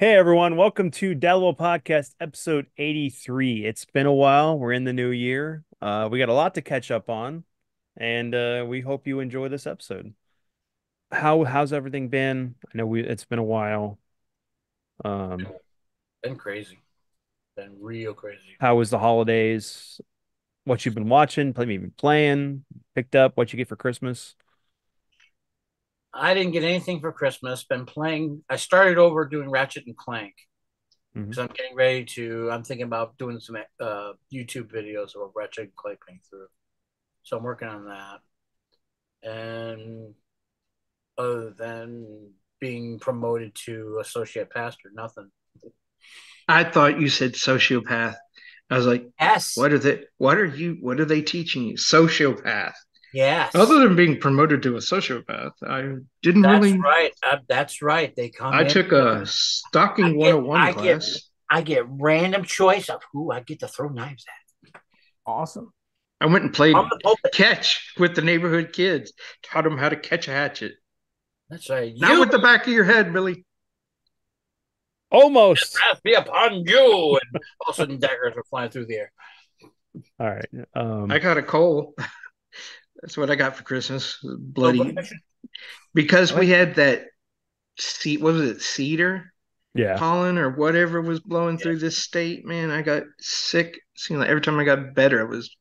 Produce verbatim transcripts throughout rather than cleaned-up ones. Hey everyone, welcome to Dalwell Podcast, episode eighty-three. It's been a while. We're in the new year. Uh, we got a lot to catch up on, and uh, we hope you enjoy this episode. How how's everything been? I know we it's been a while. Um, been crazy, been real crazy. How was the holidays? What you've been watching? Play maybe playing? Picked up? What you get for Christmas? I didn't get anything for Christmas. Been playing. I started over doing Ratchet and Clank because mm-hmm. I'm getting ready to. I'm thinking about doing some uh, YouTube videos of Ratchet and Clank playing through. So I'm working on that. And other than being promoted to associate pastor, nothing. I thought you said sociopath. I was like, yes. What are they? What are you? What are they teaching you? Sociopath. Yes. Other than being promoted to a sociopath, I didn't that's really. That's right. Uh, that's right. They come. I in took a stalking I get, one oh one I class. Get, I get random choice of who I get to throw knives at. Awesome. I went and played catch with the neighborhood kids. Taught them how to catch a hatchet. That's right. Not you... with the back of your head, Billy. Almost. The wrath be upon you, and all of a sudden daggers are flying through the air. All right. Um... I got a coal. That's what I got for Christmas, bloody. Because we had that, seed, what was it, cedar? Yeah. Pollen or whatever was blowing yeah. through this state, man. I got sick. Seemed like every time I got better, I was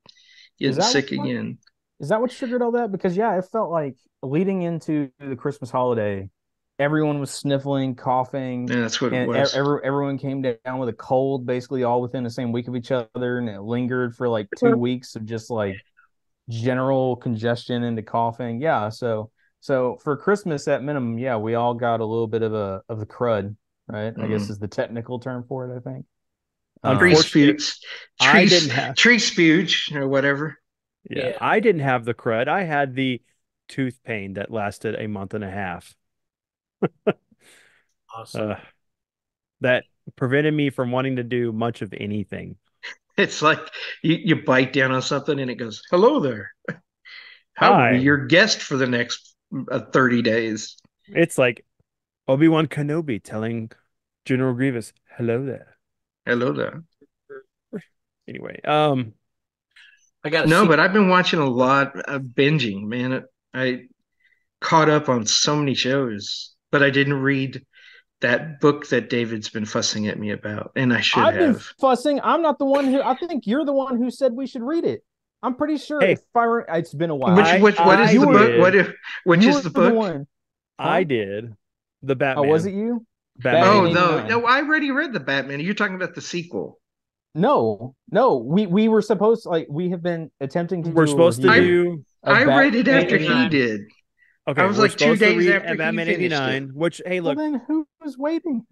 getting sick what, again. Is that what triggered all that? Because, yeah, it felt like leading into the Christmas holiday, everyone was sniffling, coughing. Yeah, that's what and it was. Every, everyone came down with a cold basically all within the same week of each other, and it lingered for like two weeks of just like general congestion into coughing. Yeah, so so for Christmas at minimum, yeah, we all got a little bit of a of the crud, right? Mm-hmm. I guess is the technical term for it, I think. Um, tree spuge. I didn't have tree spuge or whatever. Yeah, yeah, I didn't have the crud. I had the tooth pain that lasted a month and a half. Awesome. Uh, that prevented me from wanting to do much of anything. It's like you, you bite down on something and it goes, hello there. How Hi. Are you your guest for the next uh, thirty days? It's like Obi-Wan Kenobi telling General Grievous, hello there. Hello there. Anyway. um, I got No, see- but I've been watching a lot of binging, man. I, I caught up on so many shows, but I didn't read that book that David's been fussing at me about, and I should I've have. I've been fussing. I'm not the one who. I think you're the one who said we should read it. I'm pretty sure. Hey, if I were, it's been a while. Which, which, what I, is I the did. book? What if? Which you is the book? The huh? I did. The Batman. Oh, was it you? Batman. Oh no, no! I already read the Batman. You're talking about the sequel. No, no. We we were supposed to, like we have been attempting to. We're do supposed to do. I, I read it after eighty-nine. He did. Okay, I was like two days after Batman eighty-nine, which hey, look, well, then who was waiting?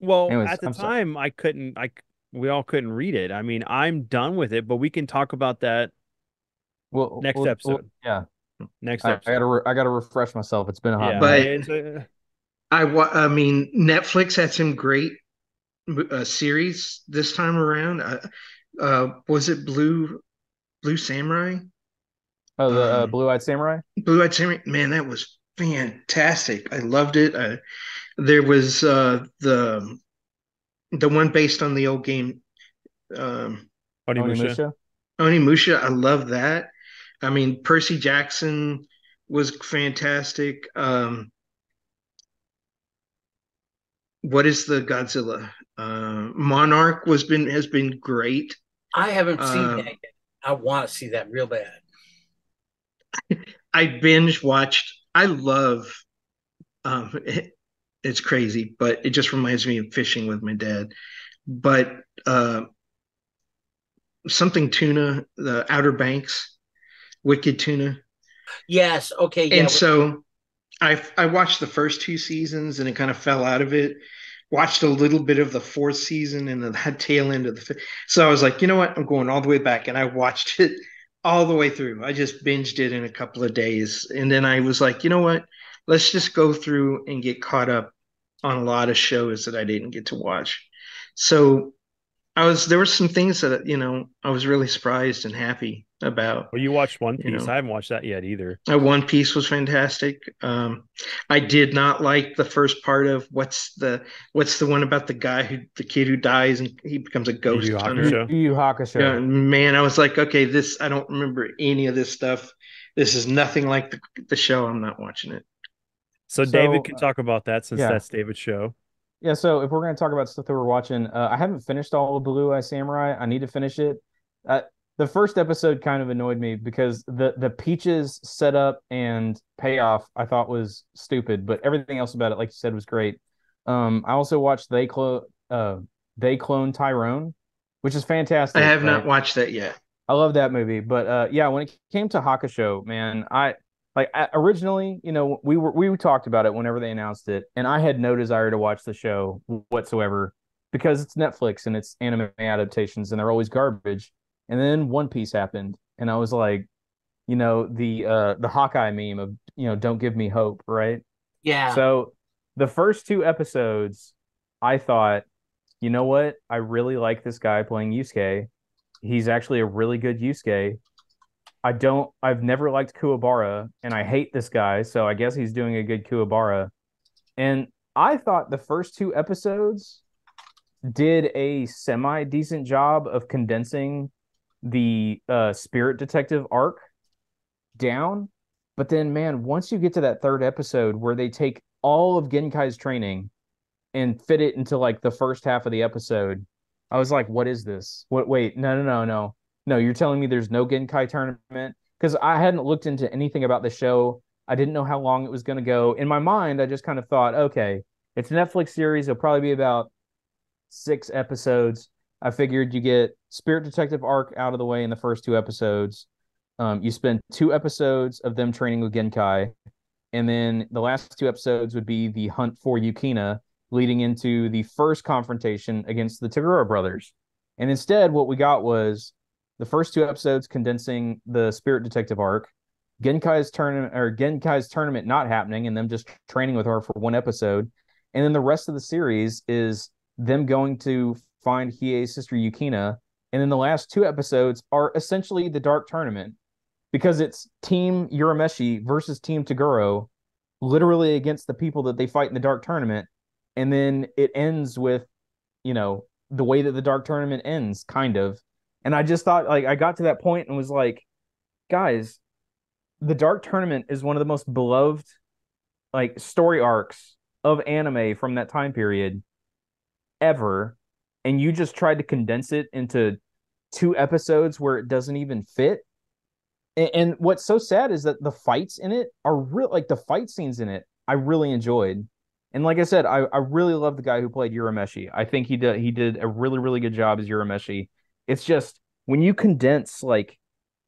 Well, Anyways, at the I'm time, sorry. I couldn't. I we all couldn't read it. I mean, I'm done with it, but we can talk about that. Well, next well, episode, well, yeah, next I, episode. I gotta, re- I gotta refresh myself. It's been a hot, yeah, but uh, I, wa- I mean, Netflix had some great uh, series this time around. Uh, uh, was it Blue, Blue Samurai? Oh, the uh, Blue Eye Samurai? Blue Eye Samurai. Man, that was fantastic. I loved it. I, there was uh, the the one based on the old game. Um, Onimusha. Onimusha. I love that. I mean, Percy Jackson was fantastic. Um, what is the Godzilla? Uh, Monarch was been has been great. I haven't seen um, that yet. I want to see that real bad. I binge watched. I love. Um, it, it's crazy, but it just reminds me of fishing with my dad. But uh, something tuna, the Outer Banks, Wicked Tuna. Yes. Okay. Yeah. And so, I I watched the first two seasons and it kind of fell out of it. Watched a little bit of the fourth season and the tail end of the fifth. So I was like, you know what? I'm going all the way back, and I watched it all the way through. I just binged it in a couple of days. And then I was like, you know what? Let's just go through and get caught up on a lot of shows that I didn't get to watch. So I was there were some things that, you know, I was really surprised and happy about. Well, you watched One Piece. You know, I haven't watched that yet either. Uh, One Piece was fantastic. Um, I did not like the first part of what's the what's the one about the guy who the kid who dies and he becomes a ghost YuYu hunter. YuYu Hakusho. Yeah, man, I was like, okay, this I don't remember any of this stuff. This is nothing like the, the show. I'm not watching it. So, so David can uh, talk about that since yeah. that's David's show. Yeah, so if we're going to talk about stuff that we're watching, uh, I haven't finished all of Blue Eye Samurai. I need to finish it. Uh, the first episode kind of annoyed me because the, the Peaches setup and payoff I thought was stupid, but everything else about it, like you said, was great. Um, I also watched They Clone uh, They Clone Tyrone, which is fantastic. I have but not watched that yet. I love that movie, but uh, yeah, when it came to Hakusho, man, I... Like originally, you know, we were we talked about it whenever they announced it, and I had no desire to watch the show whatsoever because it's Netflix and it's anime adaptations and they're always garbage. And then One Piece happened, and I was like, you know, the uh, the Hawkeye meme of, you know, don't give me hope, right? Yeah. So the first two episodes, I thought, you know what? I really like this guy playing Yusuke. He's actually a really good Yusuke. I don't, I've never liked Kuwabara, and I hate this guy, so I guess he's doing a good Kuwabara. And I thought the first two episodes did a semi-decent job of condensing the uh, spirit detective arc down. But then, man, once you get to that third episode where they take all of Genkai's training and fit it into, like, the first half of the episode, I was like, what is this? What? Wait, no, no, no, no. No, you're telling me there's no Genkai tournament? Because I hadn't looked into anything about the show. I didn't know how long it was going to go. In my mind, I just kind of thought, okay, it's a Netflix series. It'll probably be about six episodes. I figured you get Spirit Detective arc out of the way in the first two episodes. Um, you spend two episodes of them training with Genkai. And then the last two episodes would be the hunt for Yukina, leading into the first confrontation against the Toguro brothers. And instead, what we got was the first two episodes condensing the Spirit Detective arc, Genkai's tournament or Genkai's tournament not happening, and them just training with her for one episode, and then the rest of the series is them going to find Hiei's sister Yukina, and then the last two episodes are essentially the Dark Tournament because it's Team Urameshi versus Team Toguro, literally against the people that they fight in the Dark Tournament, and then it ends with, you know, the way that the Dark Tournament ends, kind of. And I just thought, like, I got to that point and was like, guys, the Dark Tournament is one of the most beloved, like, story arcs of anime from that time period ever. And you just tried to condense it into two episodes where it doesn't even fit. And, and what's so sad is that the fights in it are real, like, the fight scenes in it, I really enjoyed. And like I said, I, I really love the guy who played Urameshi. I think he did, he did a really, really good job as Urameshi. It's just when you condense like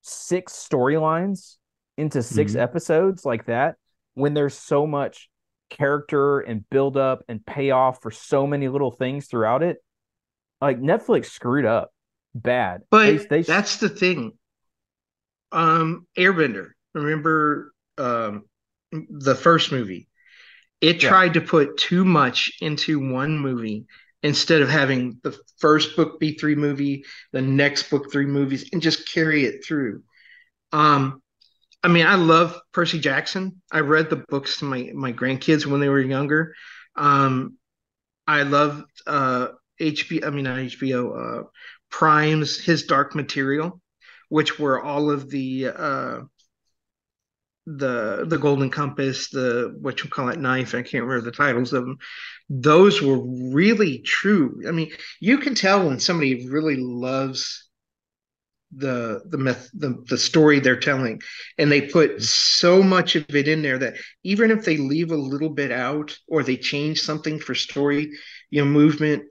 six storylines into six mm-hmm. episodes like that, when there's so much character and build up and payoff for so many little things throughout it, like Netflix screwed up bad. But they, they... that's the thing. Um, Airbender, remember um, the first movie? It yeah. tried to put too much into one movie. Instead of having the first book be three movie, the next book three movies, and just carry it through. Um, I mean, I love Percy Jackson. I read the books to my, my grandkids when they were younger. Um, I loved uh, H B O, I mean, not H B O, uh, Prime's His Dark Material, which were all of the uh, the the Golden Compass, the what you call it, Knife. I can't remember the titles of them. Those were really true. I mean, you can tell when somebody really loves the the myth, the, the story they're telling, and they put so much of it in there that even if they leave a little bit out or they change something for story, you know, movement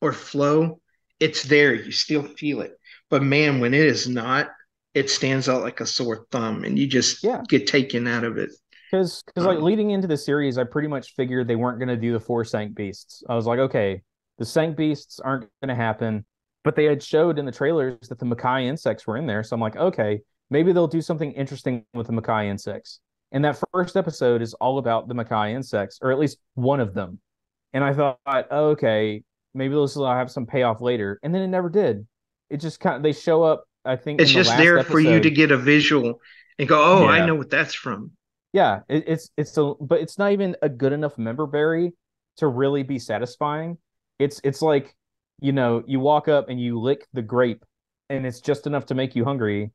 or flow, it's there. You still feel it. But man, when it is not, it stands out like a sore thumb, and you just yeah. get taken out of it. Because, because like leading into the series, I pretty much figured they weren't going to do the four Sank Beasts. I was like, okay, the Sank Beasts aren't going to happen. But they had showed in the trailers that the Makai insects were in there. So I'm like, okay, maybe they'll do something interesting with the Makai insects. And that first episode is all about the Makai insects, or at least one of them. And I thought, okay, maybe those will have some payoff later, and then it never did. It just kind of, they show up, I think it's in the just last there episode. For you to get a visual and go, oh, yeah. I know what that's from. Yeah, it, it's it's a, but it's not even a good enough member berry to really be satisfying. It's it's like, you know, you walk up and you lick the grape, and it's just enough to make you hungry,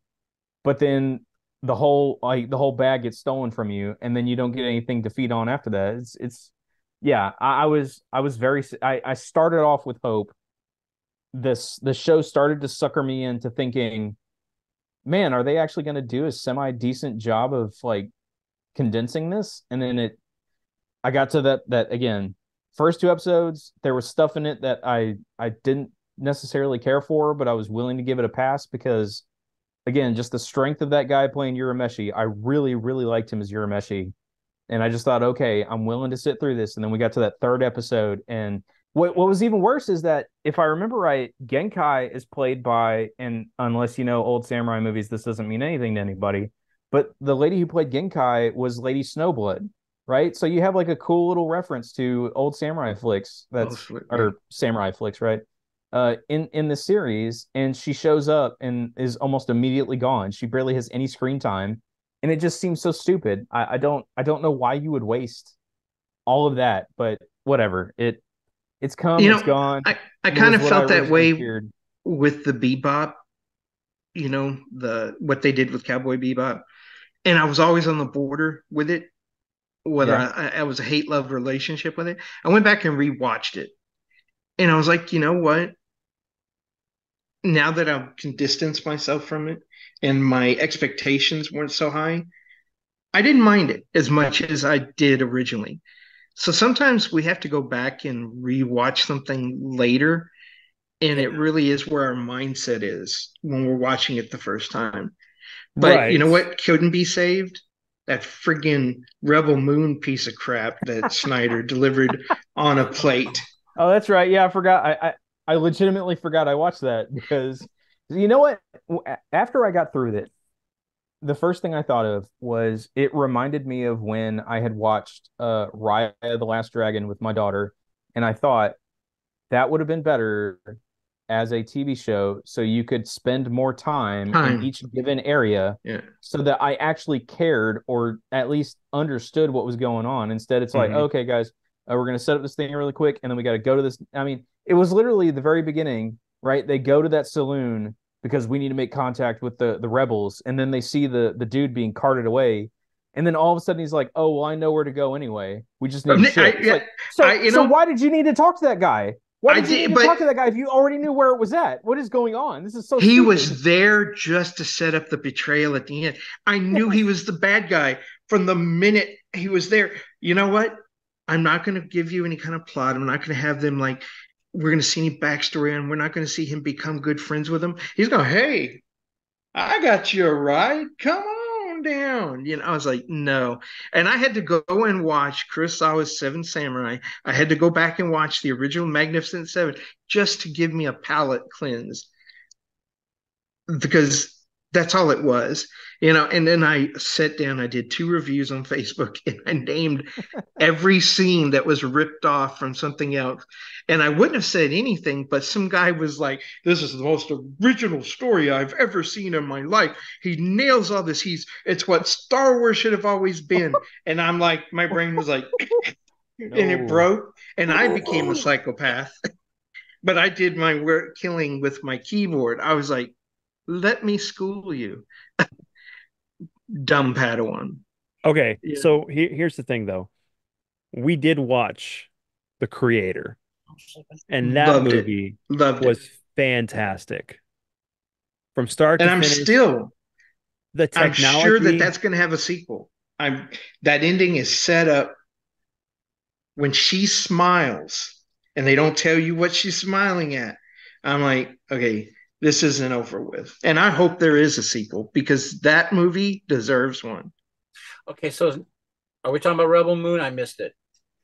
but then the whole like the whole bag gets stolen from you, and then you don't get anything to feed on after that. It's it's yeah. I, I was I was very I, I started off with hope. This the show started to sucker me into thinking, man, are they actually going to do a semi decent job of like condensing this? And then it, I got to that that again. First two episodes, there was stuff in it that I I didn't necessarily care for, but I was willing to give it a pass because, again, just the strength of that guy playing Urameshi. I really, really liked him as Urameshi, and I just thought, okay, I'm willing to sit through this. And then we got to that third episode, and what what was even worse is that if I remember right, Genkai is played by, and unless you know old samurai movies, this doesn't mean anything to anybody, but the lady who played Genkai was Lady Snowblood, right? So you have like a cool little reference to old samurai flicks, that's oh, or samurai flicks, right? Uh, in in the series, and she shows up and is almost immediately gone. She barely has any screen time, and it just seems so stupid. I, I don't I don't know why you would waste all of that, but whatever. It it's come, you know, it's gone. I, I kind of felt that way feared. with the Bebop, you know, the what they did with Cowboy Bebop. And I was always on the border with it, whether yeah. I, I was a hate-love relationship with it. I went back and rewatched it, and I was like, you know what? Now that I can distance myself from it and my expectations weren't so high, I didn't mind it as much as I did originally. So sometimes we have to go back and rewatch something later, and it really is where our mindset is when we're watching it the first time. But right. You know what couldn't be saved? That friggin' Rebel Moon piece of crap that Snyder delivered on a plate. Oh, that's right. Yeah, I forgot. I, I I legitimately forgot I watched that because, you know what? After I got through it, the first thing I thought of was it reminded me of when I had watched uh, Raya the Last Dragon with my daughter, and I thought that would have been better as a T V show, so you could spend more time, time. in each given area, yeah. so that I actually cared or at least understood what was going on. Instead, it's mm-hmm. like, okay, guys, uh, we're going to set up this thing really quick, and then we got to go to this. I mean, it was literally the very beginning, right? They go to that saloon because we need to make contact with the, the rebels, and then they see the, the dude being carted away, and then all of a sudden he's like, oh, well, I know where to go anyway. We just need to ship. I, yeah, like, so, I, you know, so why did you need to talk to that guy? Why did, did you even talk to that guy if you already knew where it was at? What is going on? This is so He stupid. was there just to set up the betrayal at the end. I knew he was the bad guy from the minute he was there. You know what? I'm not going to give you any kind of plot. I'm not going to have them like, we're going to see any backstory, and we're not going to see him become good friends with him. He's going, hey, I got you a ride. Come on down. You know, I was like, no. And I had to go and watch Kurosawa's Seven Samurai. I had to go back and watch the original Magnificent Seven just to give me a palate cleanse, because that's all it was. You know, and then I sat down, I did two reviews on Facebook, and I named every scene that was ripped off from something else. And I wouldn't have said anything, but some guy was like, this is the most original story I've ever seen in my life. He nails all this. He's it's what Star Wars should have always been. And I'm like, my brain was like, no. And it broke. And no. I became a psychopath. But I did my work killing with my keyboard. I was like, let me school you. Dumb Padawan. Okay, yeah. So he, here's the thing, though. We did watch The Creator, and that Loved movie it. Loved was it. fantastic. From start and to I'm finish. And I'm still, the technology, I'm sure that that's going to have a sequel. I'm That ending is set up when she smiles, and they don't tell you what she's smiling at. I'm like, okay, this isn't over with. And I hope there is a sequel, because that movie deserves one. Okay, so are we talking about Rebel Moon? I missed it.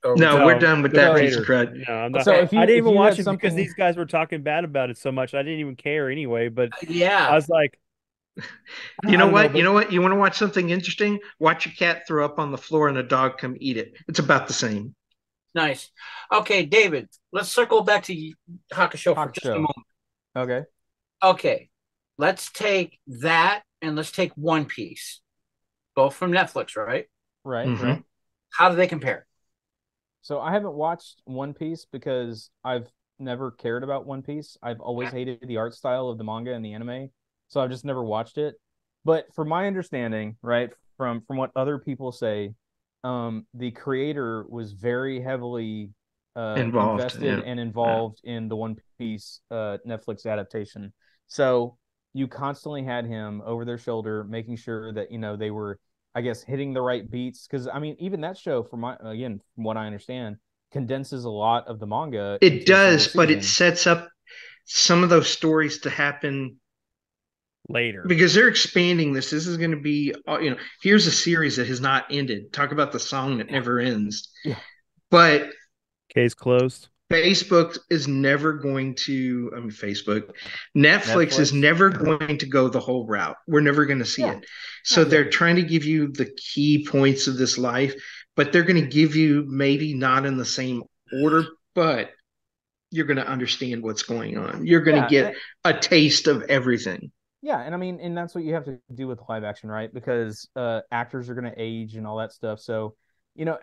Or no, we we're done with that piece of crud. No, I'm not. So if you, I didn't even watch it something... because these guys were talking bad about it so much. I didn't even care anyway, but yeah. I was like... You know what? Know, but... You know what? You want to watch something interesting? Watch a cat throw up on the floor and a dog come eat it. It's about the same. Nice. Okay, David, let's circle back to Hakusho for just a moment. Okay. Okay. Let's take that and let's take One Piece. Both from Netflix, right? Right. Mm-hmm. Right. How do they compare? So I haven't watched One Piece because I've never cared about One Piece. I've always hated the art style of the manga and the anime, so I've just never watched it. But from my understanding, right, from from what other people say, um, the creator was very heavily uh, involved, invested yeah. and involved yeah. in the One Piece uh, Netflix adaptation. So you constantly had him over their shoulder, making sure that, you know, they were, I guess, hitting the right beats. Because, I mean, even that show, from my, again, from what I understand, condenses a lot of the manga. It does, but it sets up some of those stories to happen later. Because they're expanding this. This is going to be, you know, here's a series that has not ended. Talk about the song that never ends. Yeah. But case closed. Facebook is never going to, I mean, Facebook, Netflix, Netflix is never going to go the whole route. We're never going to see yeah. it. So okay. they're trying to give you the key points of this life, but they're going to give you maybe not in the same order, but you're going to understand what's going on. You're going yeah, to get that, a taste of everything. Yeah. And I mean, and that's what you have to do with live action, right? Because uh, actors are going to age and all that stuff. So, you know,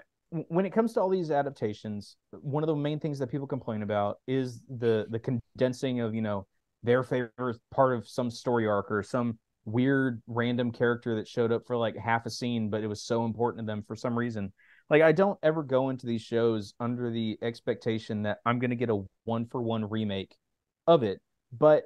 when it comes to all these adaptations, one of the main things that people complain about is the the condensing of, you know, their favorite part of some story arc or some weird random character that showed up for like half a scene, but it was so important to them for some reason. Like, I don't ever go into these shows under the expectation that I'm going to get a one-for-one remake of it. But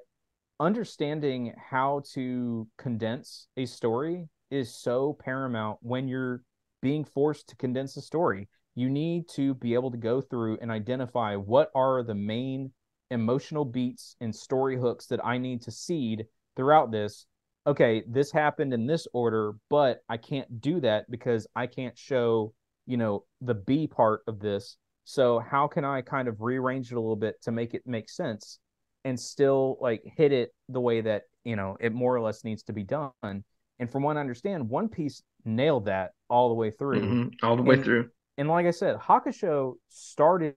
understanding how to condense a story is so paramount when you're being forced to condense a story. You need to be able to go through and identify what are the main emotional beats and story hooks that I need to seed throughout this. Okay, this happened in this order, but I can't do that because I can't show, you know, the B part of this. So how can I kind of rearrange it a little bit to make it make sense and still like hit it the way that, you know, it more or less needs to be done? And from what I understand, One Piece nailed that all the way through. Mm-hmm. All the way and, through. And like I said, Hakusho started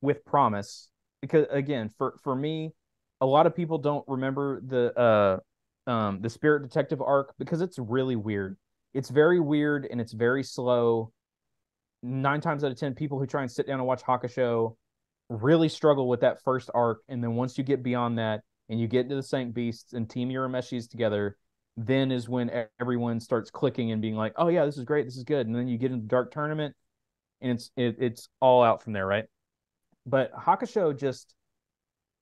with promise because, again, for, for me, a lot of people don't remember the uh, um, the Spirit Detective arc because it's really weird. It's very weird and it's very slow. Nine times out of ten, people who try and sit down and watch Hakusho really struggle with that first arc. And then once you get beyond that and you get into the Saint Beasts and Team Urameshis together, then is when everyone starts clicking and being like, oh yeah, this is great, this is good. And then you get into the Dark Tournament and it's it, it's all out from there, right? But Hakusho just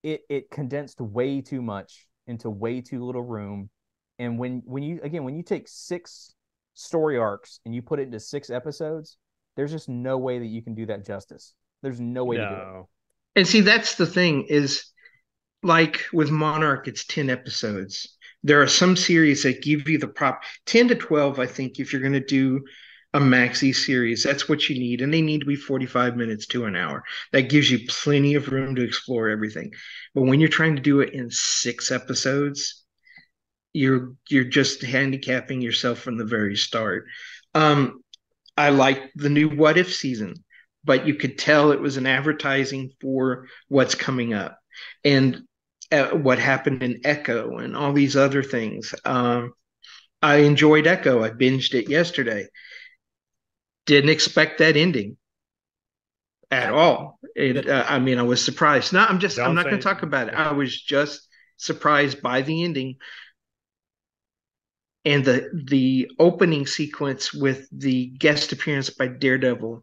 it it condensed way too much into way too little room. And when when you again when you take six story arcs and you put it into six episodes, there's just no way that you can do that justice. There's no way no. to do it. And see, that's the thing, is like with Monarch, it's ten episodes. There are some series that give you the prop ten to twelve, I think, if you're going to do a maxi series. That's what you need. And they need to be forty-five minutes to an hour. That gives you plenty of room to explore everything. But when you're trying to do it in six episodes, you're you're just handicapping yourself from the very start. Um, I like the new What If season, but you could tell it was an advertising for what's coming up. And Uh, what happened in Echo and all these other things. Um, I enjoyed Echo. I binged it yesterday. Didn't expect that ending at all. It, uh, I mean, I was surprised. No, I'm just, Don't I'm not going to talk about it. I was just surprised by the ending. And the, the opening sequence with the guest appearance by Daredevil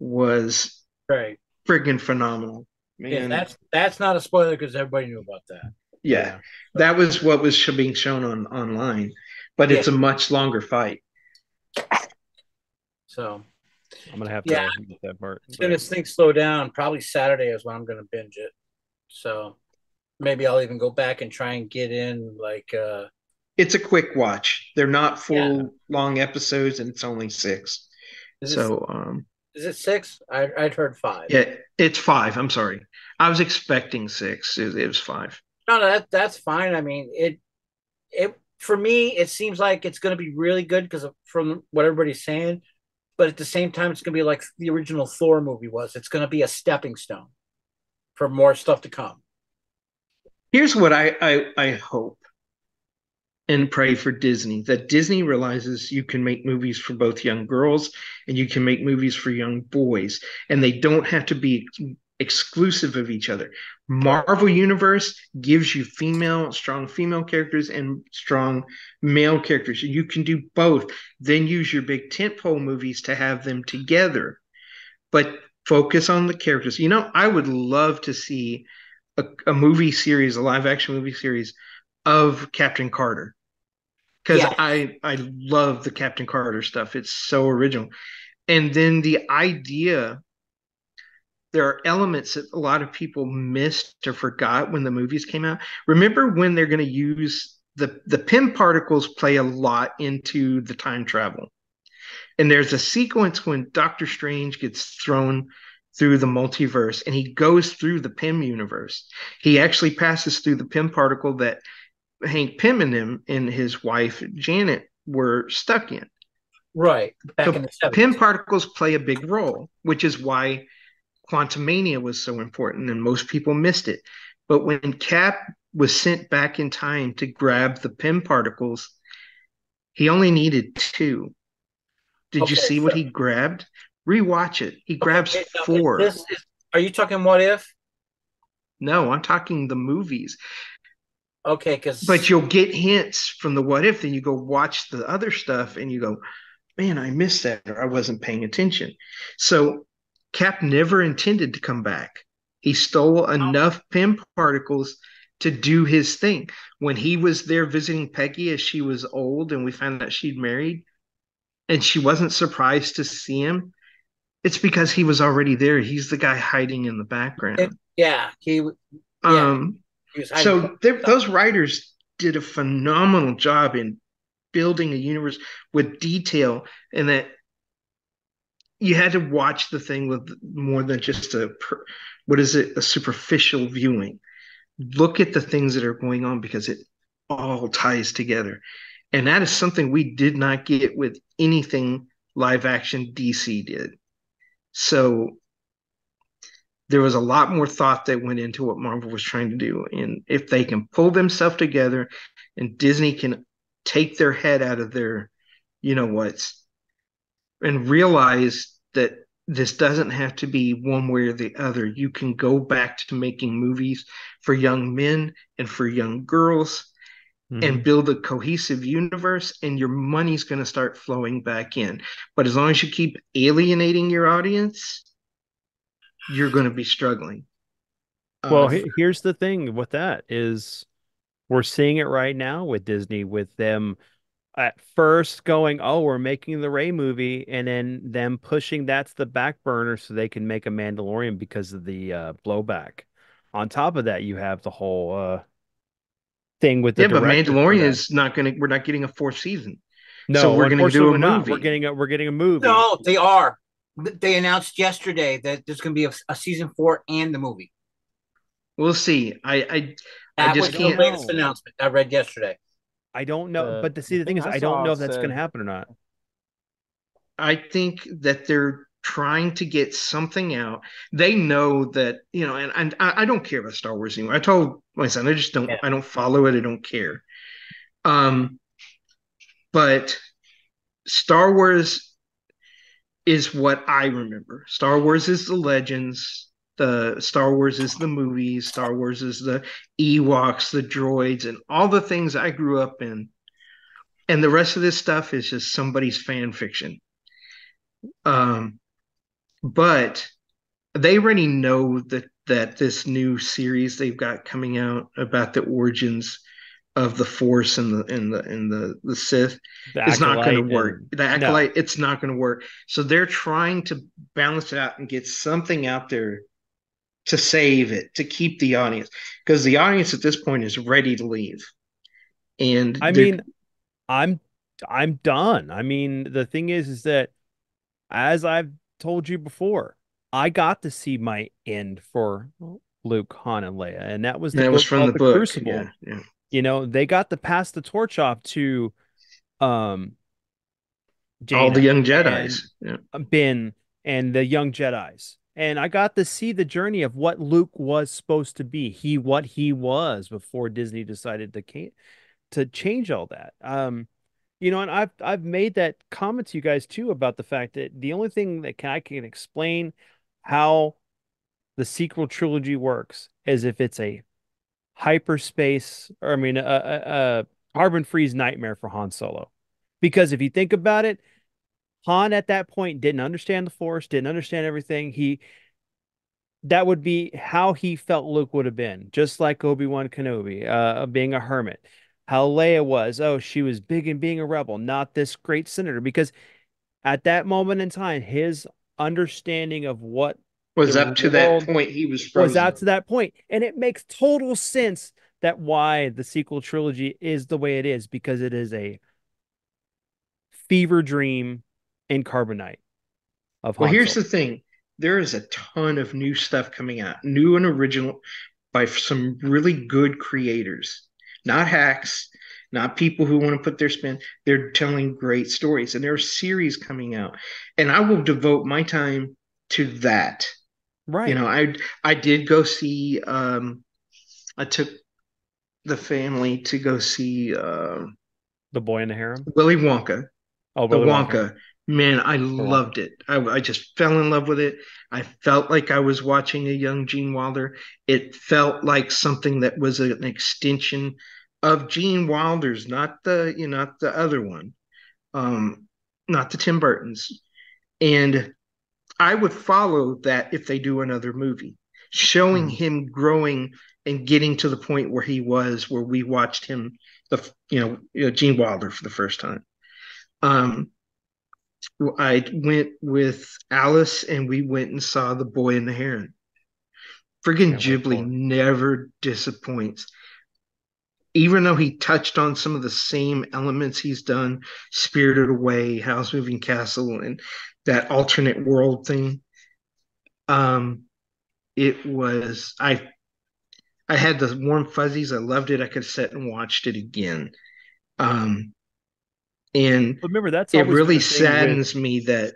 was right. friggin' phenomenal. Man. Yeah, that's that's not a spoiler because everybody knew about that. Yeah, yeah. That was what was being shown on online, but yeah. it's a much longer fight. So I'm gonna have to yeah. get that part. As soon as things slow down, probably Saturday is when I'm gonna binge it. So maybe I'll even go back and try and get in like. Uh, it's a quick watch. They're not full yeah. long episodes, and it's only six. Is so. This- um Is it six? I, I'd heard five. Yeah, it's five. I'm sorry. I was expecting six. It, it was five. No, no, that, that's fine. I mean, it, it for me, it seems like it's going to be really good because from what everybody's saying, but at the same time, it's going to be like the original Thor movie was. It's going to be a stepping stone for more stuff to come. Here's what I, I, I hope and pray for Disney, that Disney realizes you can make movies for both young girls and you can make movies for young boys, and they don't have to be exclusive of each other. Marvel Universe gives you female, strong female characters and strong male characters. You can do both. Then use your big tentpole movies to have them together, but focus on the characters. You know, I would love to see a, a movie series, a live action movie series of Captain Carter, because yeah. I, I love the Captain Carter stuff. It's so original. And then the idea... There are elements that a lot of people missed or forgot when the movies came out. Remember when they're going to use the, the Pym Particles play a lot into the time travel. And there's a sequence when Doctor Strange gets thrown through the multiverse and he goes through the Pym universe. He actually passes through the Pym Particle that Hank Pym and him and his wife Janet were stuck in. Right. Back so in the seventies. Pym Particles play a big role, which is why Quantumania was so important and most people missed it. But when Cap was sent back in time to grab the Pym Particles, he only needed two. Did okay, you see so, what he grabbed? Rewatch it. He okay, grabs okay, so four. This is, are you talking What If? No, I'm talking the movies. Okay, because but you'll get hints from the What If, then you go watch the other stuff and you go, man, I missed that, or I wasn't paying attention. So Cap never intended to come back. He stole enough Pym Particles to do his thing. When he was there visiting Peggy as she was old and we found out she'd married and she wasn't surprised to see him, it's because he was already there. He's the guy hiding in the background. It, yeah. He, yeah, um, he was so those writers did a phenomenal job in building a universe with detail, and that you had to watch the thing with more than just a, what is it, a superficial viewing. Look at the things that are going on because it all ties together. And that is something we did not get with anything live action D C did. So there was a lot more thought that went into what Marvel was trying to do. And if they can pull themselves together and Disney can take their head out of their, you know what's, and realize that this doesn't have to be one way or the other. You can go back to making movies for young men and for young girls mm-hmm. and build a cohesive universe, and your money's going to start flowing back in. But as long as you keep alienating your audience, you're going to be struggling. Well, uh, here's the thing with that is we're seeing it right now with Disney, with them at first going, oh, we're making the Rey movie, and then them pushing that's the back burner so they can make a Mandalorian because of the uh, blowback. On top of that, you have the whole uh, thing with the yeah, but Mandalorian is not going to. We're not getting a fourth season. No, so we're going to do a movie. We're getting a we're getting a movie. No, they are. They announced yesterday that there's going to be a, a season four and the movie. We'll see. I I, that I just was can't. The latest announcement I read yesterday. I don't know, uh, but the, see, the thing is, I, I don't know if that's going to happen or not. I think that they're trying to get something out. They know that, you know, and, and I, I don't care about Star Wars anymore. I told my son, I just don't, yeah. I don't follow it. I don't care. Um, but Star Wars is what I remember. Star Wars is the legends. The Star Wars is the movies, Star Wars is the Ewoks, the droids, and all the things I grew up in. And the rest of this stuff is just somebody's fan fiction. Um, but they already know that, that this new series they've got coming out about the origins of the Force and the and the and the, the Sith is not going to work. The Acolyte, no. It's not going to work. So they're trying to balance it out and get something out there to save it, to keep the audience, because the audience at this point is ready to leave. And I mean, I'm I'm done. I mean, the thing is, is that as I've told you before, I got to see my end for Luke, Han, and Leia, and that was the that was from the, the book. Crucible. Yeah, yeah. You know, they got to pass the torch off to, um, Jaina, all the young Jedis, and yeah. Bin and the young Jedis. And I got to see the journey of what Luke was supposed to be, he what he was before Disney decided to can to change all that. Um, you know, and I've I've made that comment to you guys too about the fact that the only thing that can, I can explain how the sequel trilogy works is if it's a hyperspace, or I mean, a, a, a carbon freeze nightmare for Han Solo, because if you think about it, Han at that point didn't understand the Force, didn't understand everything. He, that would be how he felt Luke would have been, just like Obi-Wan Kenobi, uh, being a hermit. How Leia was, oh, she was big and being a rebel, not this great senator. Because at that moment in time, his understanding of what was up to that point, he was frozen. Was up to that point, and it makes total sense that why the sequel trilogy is the way it is, because it is a fever dream. And carbonite of well, here's the thing. There is a ton of new stuff coming out, new and original, by some really good creators, not hacks, not people who want to put their spin. They're telling great stories, and there are series coming out, and I will devote my time to that. Right. You know, I I did go see. Um, I took the family to go see uh, The Boy and the Heron. Willy Wonka. Oh, Willy the Wonka. Wonka. Man, I loved it. I, I just fell in love with it. I felt like I was watching a young Gene Wilder. It felt like something that was a, an extension of Gene Wilder's, not the you know, not the other one, um, not the Tim Burton's. And I would follow that if they do another movie, showing mm-hmm. him growing and getting to the point where he was, where we watched him, the you know, you know Gene Wilder for the first time. Um. I went with Alice, and we went and saw The Boy and the Heron. Friggin' Ghibli never disappoints. Even though he touched on some of the same elements he's done, Spirited Away, House Moving Castle, and that alternate world thing, um, it was I. I had the warm fuzzies. I loved it. I could sit and watched it again. Um. And remember, that's it really saddens with... me that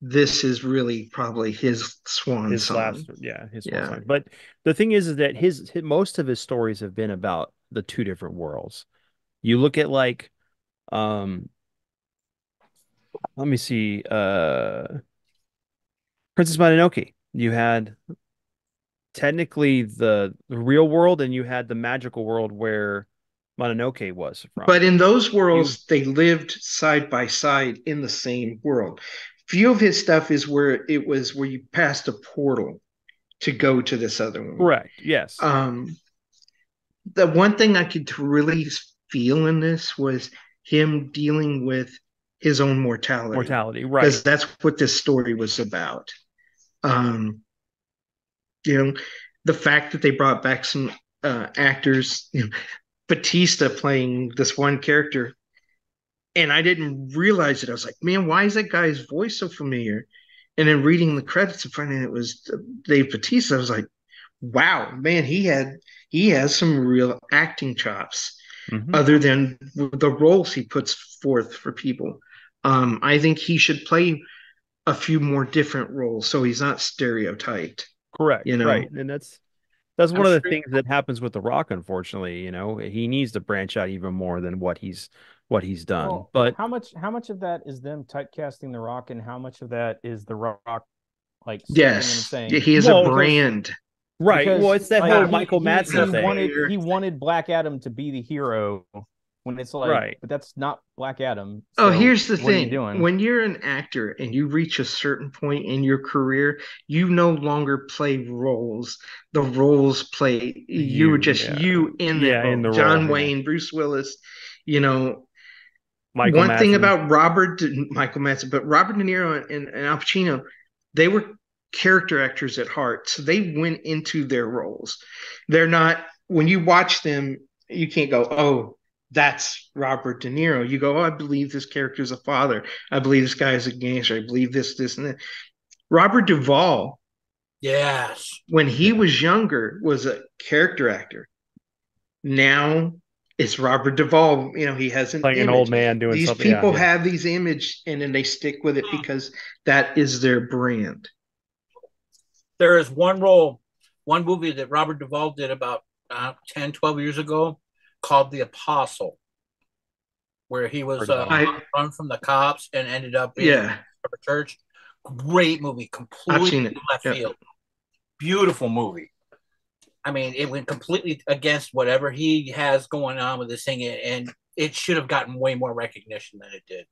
this is really probably his swan his song. Last, yeah, his yeah. swan song. But the thing is, is that his, his most of his stories have been about the two different worlds. You look at like, um, let me see, uh, Princess Mononoke. You had technically the, the real world, and you had the magical world where Mononoke was from. But in those worlds, they lived side by side in the same world. Few of his stuff is where it was where you passed a portal to go to this other one. Right. Yes. Um, the one thing I could really feel in this was him dealing with his own mortality. Mortality, right. Because that's what this story was about. Um, you know, the fact that they brought back some uh, actors, you know, Batista playing this one character, and I didn't realize it. I was like, man, why is that guy's voice so familiar? And then reading the credits and finding it was Dave Bautista, I was like, wow, man, he had he has some real acting chops, mm-hmm. other than the roles he puts forth for people. Um, I think he should play a few more different roles so he's not stereotyped. Correct. You know, right. And that's That's one I'm of the sure. things that happens with The Rock, unfortunately. You know, he needs to branch out even more than what he's what he's done. Well, but how much how much of that is them typecasting The Rock, and how much of that is The Rock like yes, saying, yeah, he is well, a brand, right? Because, well, it's that like, whole he, Michael Madsen he, he wanted he wanted Black Adam to be the hero when it's like, right. but that's not Black Adam. So oh, here's the thing: you doing? When you're an actor and you reach a certain point in your career, you no longer play roles. The roles play you, you were just yeah. you in the, yeah, in the John role. Wayne, Bruce Willis. You know, Michael one Madsen. Thing about Robert, Michael Madsen, but Robert De Niro and, and Al Pacino, they were character actors at heart, so they went into their roles. They're not when you watch them, you can't go, oh. That's Robert De Niro. You go, oh, I believe this character is a father. I believe this guy is a gangster. I believe this, this, and that. Robert Duvall, yes, when he was younger, was a character actor. Now It's Robert Duvall. You know, he has an like image. An old man doing these something. These people yeah, yeah. have these images, and then they stick with it because that is their brand. There is one role, one movie that Robert Duvall did about uh, ten, twelve years ago called The Apostle, where he was uh, I, run from the cops and ended up in yeah. a church. Great movie. Completely left yep. field. Beautiful movie. I mean, it went completely against whatever he has going on with this thing, and it should have gotten way more recognition than it did.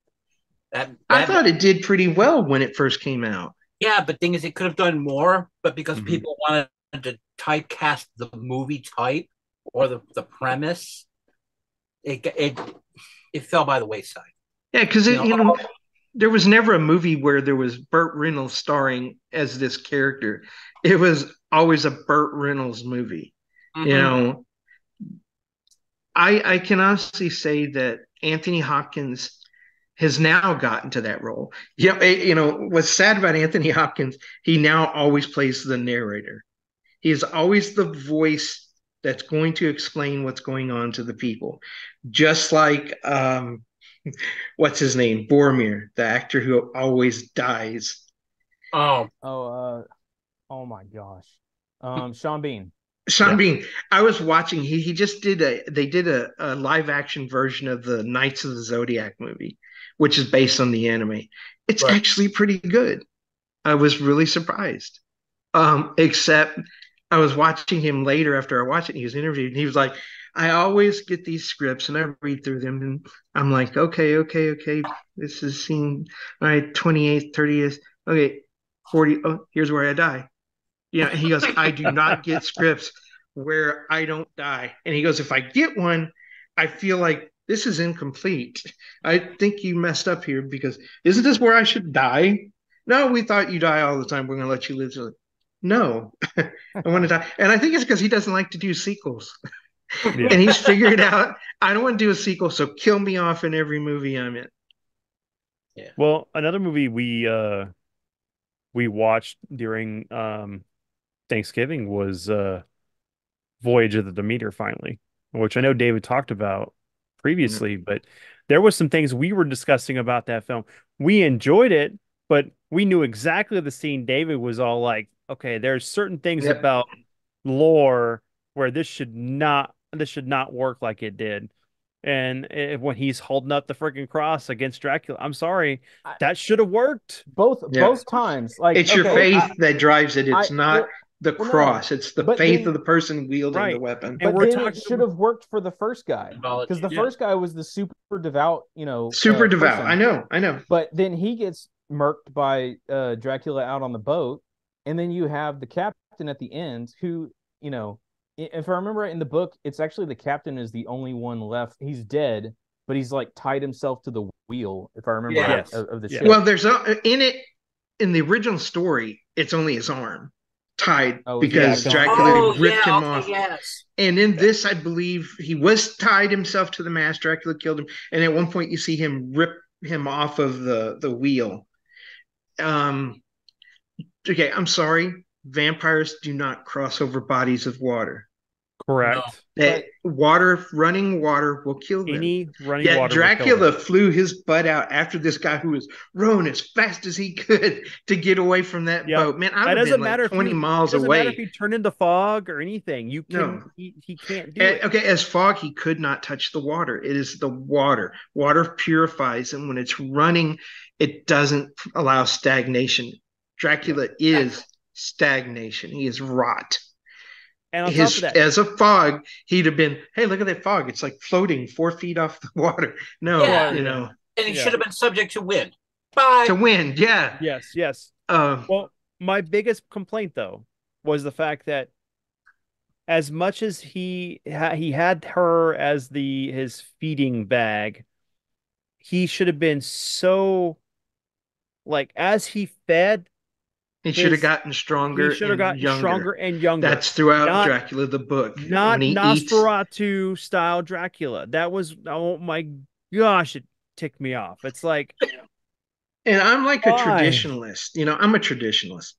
That, that I thought it did pretty well when it first came out. Yeah, but the thing is, it could have done more, but because mm-hmm. people wanted to typecast the movie type or the, the premise, it, it it fell by the wayside. Yeah, because you, you know, there was never a movie where there was Burt Reynolds starring as this character. It was always a Burt Reynolds movie. Mm-hmm. You know, I I can honestly say that Anthony Hopkins has now gotten to that role. You know, it, you know, what's sad about Anthony Hopkins, he now always plays the narrator. He is always the voice that's going to explain what's going on to the people. Just like, um, what's his name? Boromir, the actor who always dies. Oh, oh, uh, Oh my gosh, um, Sean Bean. Sean yeah. Bean. I was watching. He he just did a. They did a, a live action version of the Knights of the Zodiac movie, which is based on the anime. It's right. actually pretty good. I was really surprised. Um, except I was watching him later after I watched it. He was interviewed, and he was like, "I always get these scripts, and I read through them, and I'm like, okay, okay, okay. This is scene all right, twenty-eighth, thirtieth, okay, forty. Oh, here's where I die." Yeah, he goes, I do not get scripts where I don't die. And he goes, if I get one, I feel like this is incomplete. I think you messed up here because isn't this where I should die? No, we thought you die all the time. We're going to let you live. Like, no, I want to die. And I think it's because he doesn't like to do sequels. Yeah. And he's figured out, I don't want to do a sequel, so kill me off in every movie I'm in. Yeah. Well, another movie we uh, we watched during... Um... Thanksgiving was uh, Voyage of the Demeter, finally, which I know David talked about previously, mm-hmm. but there was some things we were discussing about that film. We enjoyed it, but we knew exactly the scene. David was all like, okay, there's certain things yep. about lore where this should not this should not work like it did. And if, when he's holding up the freaking cross against Dracula, I'm sorry, that should have worked. Both yeah. both times. Like It's okay, your faith I, that drives it. It's I, not... It, The cross. Well, no. It's the faith then, of the person wielding right. the weapon. But and we're then it should have worked for the first guy. Because the yeah. first guy was the super devout, you know. Super uh, devout. Person. I know. I know. But then he gets murked by uh, Dracula out on the boat. And then you have the captain at the end who, you know, if I remember right in the book, it's actually the captain is the only one left. He's dead, but he's like tied himself to the wheel, if I remember yes. right, of, of the yeah. ship. Well, there's a, in it, in the original story, it's only his arm. Tied oh, because yeah, Dracula oh, ripped yeah, him off. Yes. And in this, I believe he was tied himself to the mast. Dracula killed him. And at one point you see him rip him off of the, the wheel. Um, okay, I'm sorry. Vampires do not cross over bodies of water. Correct. No. That water, running water will kill them. Any running yeah, water Dracula flew his butt out after this guy who was rowing as fast as he could to get away from that yep. boat. Man, I would have been like twenty you, miles away. It doesn't matter if you turn into fog or anything. You can, no. he, he can't do and, it. Okay, as fog, he could not touch the water. It is the water. Water purifies, and when it's running, it doesn't allow stagnation. Dracula is stagnation. He is rot. And on His, top of that, as a fog, he'd have been, hey, look at that fog. It's like floating four feet off the water. No, yeah. you know. And he yeah. should have been subject to wind. Bye. To wind, yeah. Yes, yes. Uh, well, my biggest complaint, though, was the fact that as much as he ha- he had her as the his feeding bag, he should have been so, like, as he fed, He should have gotten stronger. He should have gotten younger. stronger and younger. That's throughout not, Dracula the book. Not Nosferatu eats... style Dracula. That was oh my gosh, it ticked me off. It's like, and I'm like why? a traditionalist. You know, I'm a traditionalist.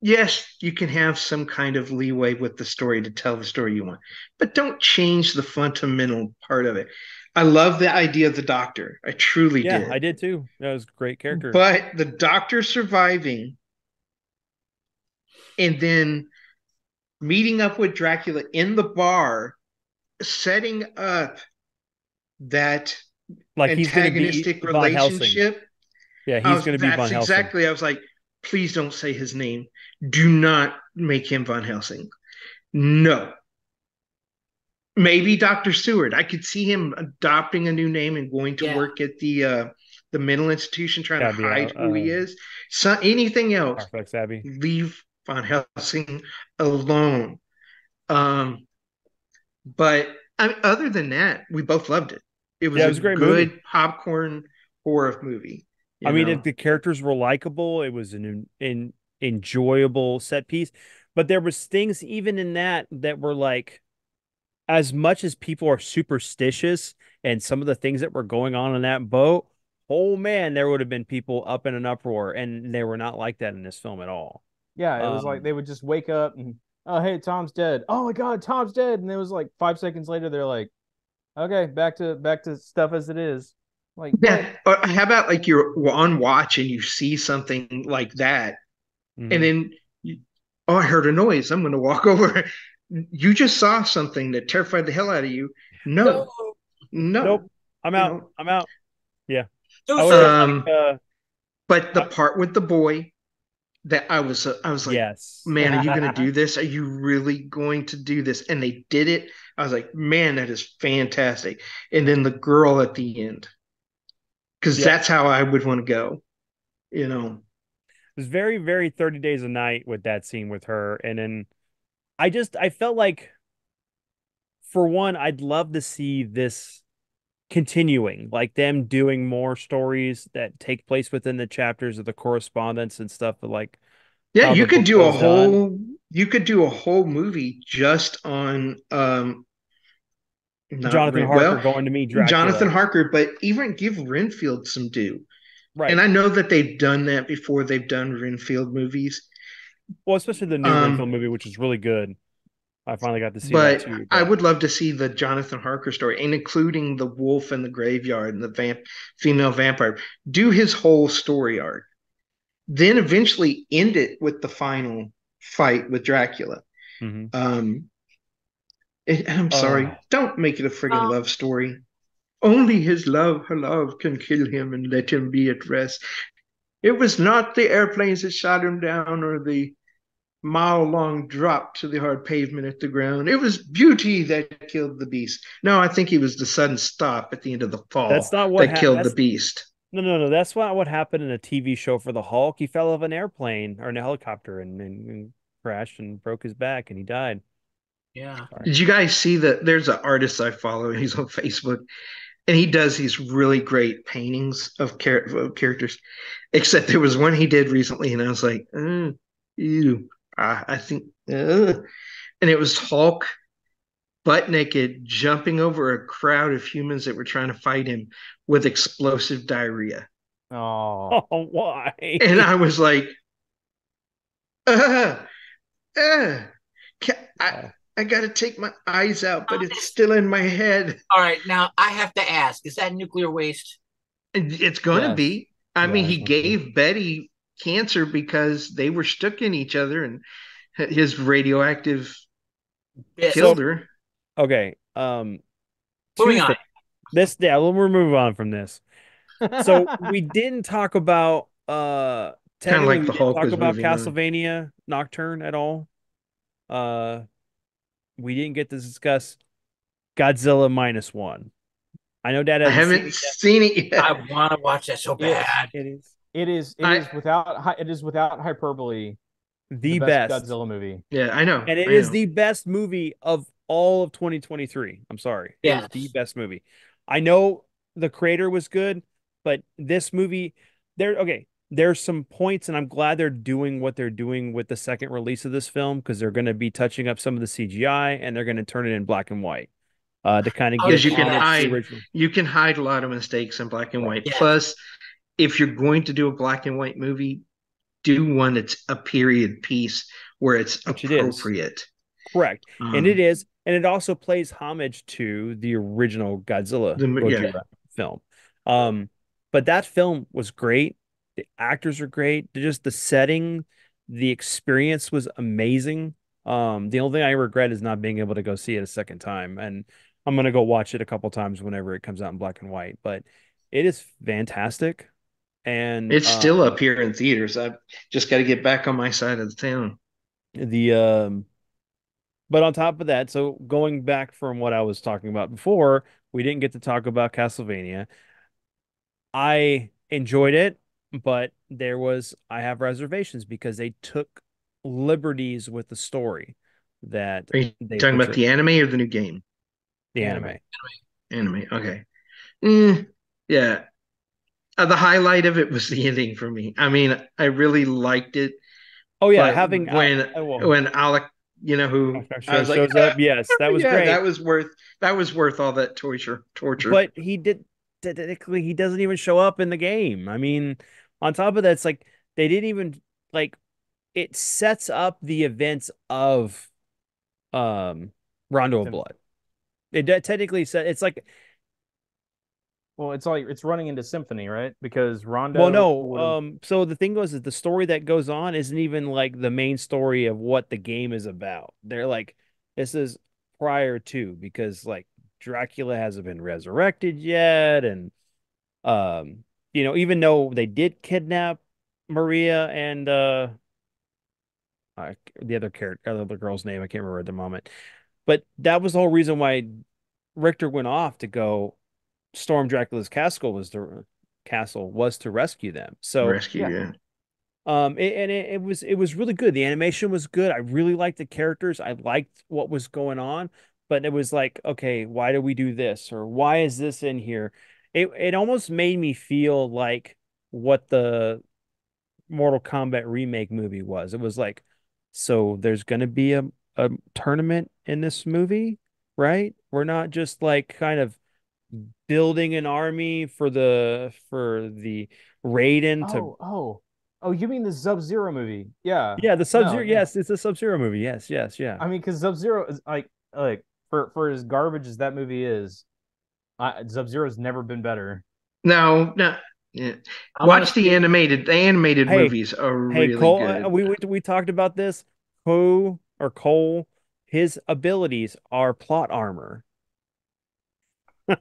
yes, you can have some kind of leeway with the story to tell the story you want, but don't change the fundamental part of it. I love the idea of the doctor. I truly yeah, did. I did too. That was a great character. But the doctor surviving and then meeting up with Dracula in the bar, setting up that like antagonistic he's gonna be relationship. Yeah, he's was, gonna be Van Helsing. Exactly. I was like, please don't say his name. Do not make him Van Helsing. No. Maybe Doctor Seward. I could see him adopting a new name and going to yeah. work at the uh, the mental institution, trying That'd to hide a, who uh, he is. So anything else, Perfect, Abby. Leave Van Helsing alone. Um, but I mean, other than that, we both loved it. It was, yeah, it was a, a great good movie. Popcorn horror movie. I know? mean, if the characters were likable, it was an, an enjoyable set piece. But there was things even in that that were like, as much as people are superstitious and some of the things that were going on in that boat, oh man, there would have been people up in an uproar, and they were not like that in this film at all. Yeah, it um, was like they would just wake up and, oh, hey, Tom's dead. Oh my God, Tom's dead. And it was like five seconds later, they're like, okay, back to back to stuff as it is. Like, yeah, or how about like you're on watch and you see something like that, mm-hmm. and then, you, oh, I heard a noise. I'm going to walk over. You just saw something that terrified the hell out of you. No, no, no. Nope. I'm out. You know? I'm out. Yeah. Um, like, uh, but the uh, part with the boy that I was, uh, I was like, yes. man, are you going to do this? Are you really going to do this? And they did it. I was like, man, that is fantastic. And then the girl at the end, because yeah. that's how I would want to go. You know, it was very, very thirty Days a Night with that scene with her, and then. I just, I felt like, for one, I'd love to see this continuing, like them doing more stories that take place within the chapters of the correspondence and stuff. But like, yeah, you could do a whole, done. you could do a whole movie just on um, Jonathan Harker well, going to meet Dracula. Jonathan Harker, but even give Renfield some due. Right. And I know that they've done that before. They've done Renfield movies. Well, especially the new um, Renfield movie, which is really good. I finally got to see but that too. But I would love to see the Jonathan Harker story, and including the wolf in the graveyard and the vamp, female vampire. Do his whole story arc. Then eventually end it with the final fight with Dracula. Mm-hmm. Um, it, I'm sorry. Uh, don't make it a friggin' uh, love story. Only his love, her love, can kill him and let him be at rest. It was not the airplanes that shot him down or the mile-long drop to the hard pavement at the ground. It was beauty that killed the beast. No, I think it was the sudden stop at the end of the fall that's not what that ha- killed the beast. No, no, no. That's not what happened in a T V show for the Hulk. He fell off an airplane or an helicopter and, and, and crashed and broke his back, and he died. Yeah. Right. Did you guys see that? There's an artist I follow. He's on Facebook. And he does these really great paintings of, char- of characters, except there was one he did recently, and I was like, oh, ew, I, I think, oh. And it was Hulk butt naked jumping over a crowd of humans that were trying to fight him with explosive diarrhea. Oh, oh why? And I was like, uh, uh, I, I got to take my eyes out, but it's still in my head. All right. Now I have to ask, is that nuclear waste? It's going to yes. be. I yeah, mean, he gave be. Betty cancer because they were stuck in each other, and his radioactive yes. killed her. Okay. Um, Moving on. This, yeah, we'll move on from this. So we didn't talk about, uh, kind of like the Hulk, talk about Castlevania on. Nocturne at all. Uh, We didn't get to discuss Godzilla minus one. I know Dad. I haven't seen it yet. I want to watch that so bad. It is. It is. It I, is without. It is without hyperbole. The, the best, best Godzilla movie. Yeah, I know. And it I is know. the best movie of all of twenty twenty-three. I'm sorry. Yeah, it is the best movie. I know The Creator was good, but this movie, there. Okay, there's some points, and I'm glad they're doing what they're doing with the second release of this film, because they're going to be touching up some of the C G I, and they're going to turn it in black and white uh, to kind of get you can hide original. You can hide a lot of mistakes in black and white. Yeah. Plus, if you're going to do a black and white movie, do one that's a period piece where it's Which appropriate. It Correct. Um, and it is. And it also plays homage to the original Godzilla, the, Godzilla yeah. film. Um, but that film was great. The actors are great. Just the setting, the experience was amazing. Um, the only thing I regret is not being able to go see it a second time. And I'm going to go watch it a couple times whenever it comes out in black and white. But it is fantastic. And it's um, still up here in theaters. I've just got to get back on my side of the town. The um, But on top of that, so going back from what I was talking about before, we didn't get to talk about Castlevania. I enjoyed it, but there was, I have reservations because they took liberties with the story. That Are you they talking about the anime or the new game? The anime. Anime, anime. Okay. Mm, yeah. Uh, the highlight of it was the ending for me. I mean, I really liked it. Oh, yeah. Having when, I, I when Alec, you know, who sure I was shows like, up. Ah, yes, that was yeah, great. That was worth, that was worth all that torture, torture. But he did, technically, he doesn't even show up in the game. I mean, on top of that, it's like, they didn't even, like, it sets up the events of um, Rondo of Blood. It technically said, it's like, Well, it's all it's running into Symphony, right? Because Rondo. Well, no. Would... Um. So the thing was that the story that goes on isn't even like the main story of what the game is about. They're like, this is prior to, because like Dracula hasn't been resurrected yet, and um, you know, even though they did kidnap Maria and uh, uh the other character, the other girl's name, I can't remember at the moment, but that was the whole reason why Richter went off to go. Storm Dracula's castle was the castle was to rescue them. So rescue, yeah. yeah. Um, it, and it, it was it was really good. The animation was good. I really liked the characters. I liked what was going on, but it was like, okay, why do we do this, or why is this in here? It it almost made me feel like what the Mortal Kombat remake movie was. It was like, so there's going to be a a tournament in this movie, right? We're not just like kind of building an army for the for the Raiden to oh oh, oh you mean the Sub-Zero movie? Yeah, yeah, the Sub-Zero. No, yes, yeah. It's a Sub-Zero movie. Yes, yes, yeah. I mean, because Sub-Zero is like like for for as garbage as that movie is, I, Sub-Zero's never been better. No, no. Yeah. Watch the animated. The animated hey, movies are hey, really Cole, good. We, we we talked about this. Who or Cole? His abilities are plot armor.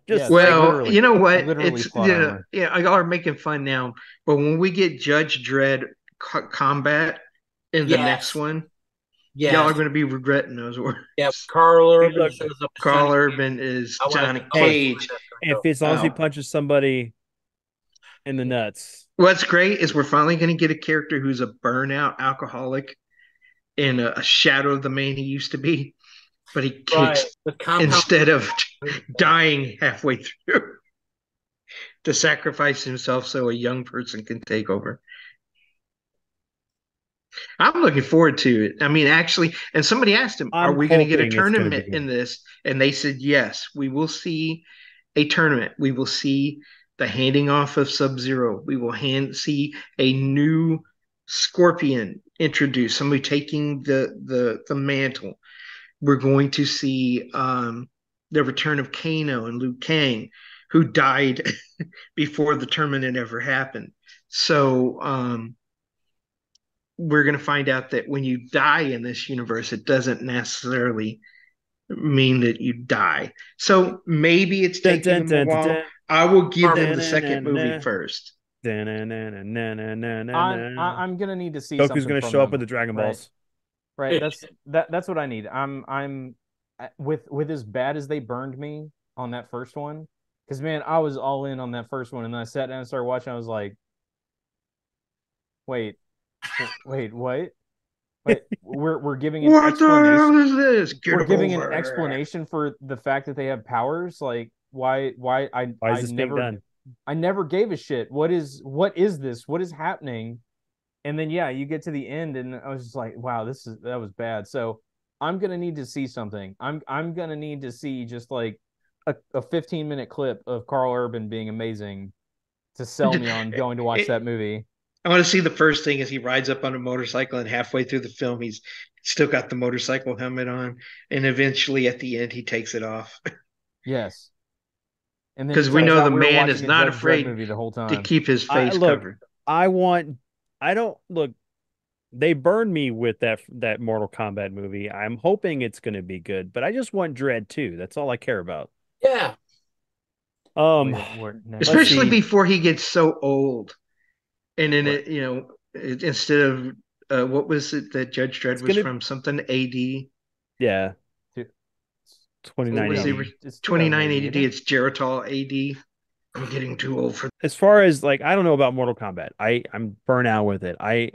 Just yeah, well, you know what? It's yeah, yeah. I are making fun now, but when we get Judge Dredd co- combat in the yes. next one, yes. y'all are going to be regretting those words. Yeah, Carl Urban shows up. Carl Urban is Johnny Cage. If as long as he punches somebody in the nuts. What's great is we're finally going to get a character who's a burnout alcoholic and a, a shadow of the man he used to be. But he kicks right. instead of dying halfway through to sacrifice himself so a young person can take over. I'm looking forward to it. I mean, actually, and somebody asked him, I'm are we going to get a tournament in this? And they said, yes, we will see a tournament. We will see the handing off of Sub-Zero. We will hand see a new Scorpion introduced, somebody taking the the, the mantle. We're going to see um, the return of Kano and Liu Kang, who died before the tournament ever happened. So um, we're going to find out that when you die in this universe, it doesn't necessarily mean that you die. So maybe it's taking them a while. I will give them the second movie first. I'm, I'm going to need to see Goku's something. Goku's going to show them. up with the Dragon Balls. Right. Right, that's that. That's what I need. I'm, I'm, with with as bad as they burned me on that first one, because man, I was all in on that first one, and then I sat down and started watching. I was like, wait, wait, what? Wait, we're we're giving an what the hell is this? Get we're giving over. an explanation for the fact that they have powers. Like, why? Why? I why is I this never being done? I never gave a shit. What is what is this? What is happening? And then, yeah, you get to the end, and I was just like, wow, this is that was bad. So I'm going to need to see something. I'm I'm going to need to see just like a, a fifteen-minute clip of Carl Urban being amazing to sell me on going to watch it, that movie. I want to see the first thing is he rides up on a motorcycle, and halfway through the film, he's still got the motorcycle helmet on, and eventually at the end, he takes it off. Yes, and because we know the man is not afraid the whole time. to keep his face I, look, covered. I want. I don't look. They burned me with that that Mortal Kombat movie. I'm hoping it's going to be good, but I just want Dread two. That's all I care about. Yeah. Um, especially before he gets so old, and then it, you know, it, instead of uh, what was it that Judge Dredd was gonna, from something A D? Yeah, twenty-nine eighty. It's twenty-nine eighty. It's Geritol A D. I'm getting too old for. As far as like, I don't know about Mortal Kombat. I I'm burnt out with it. I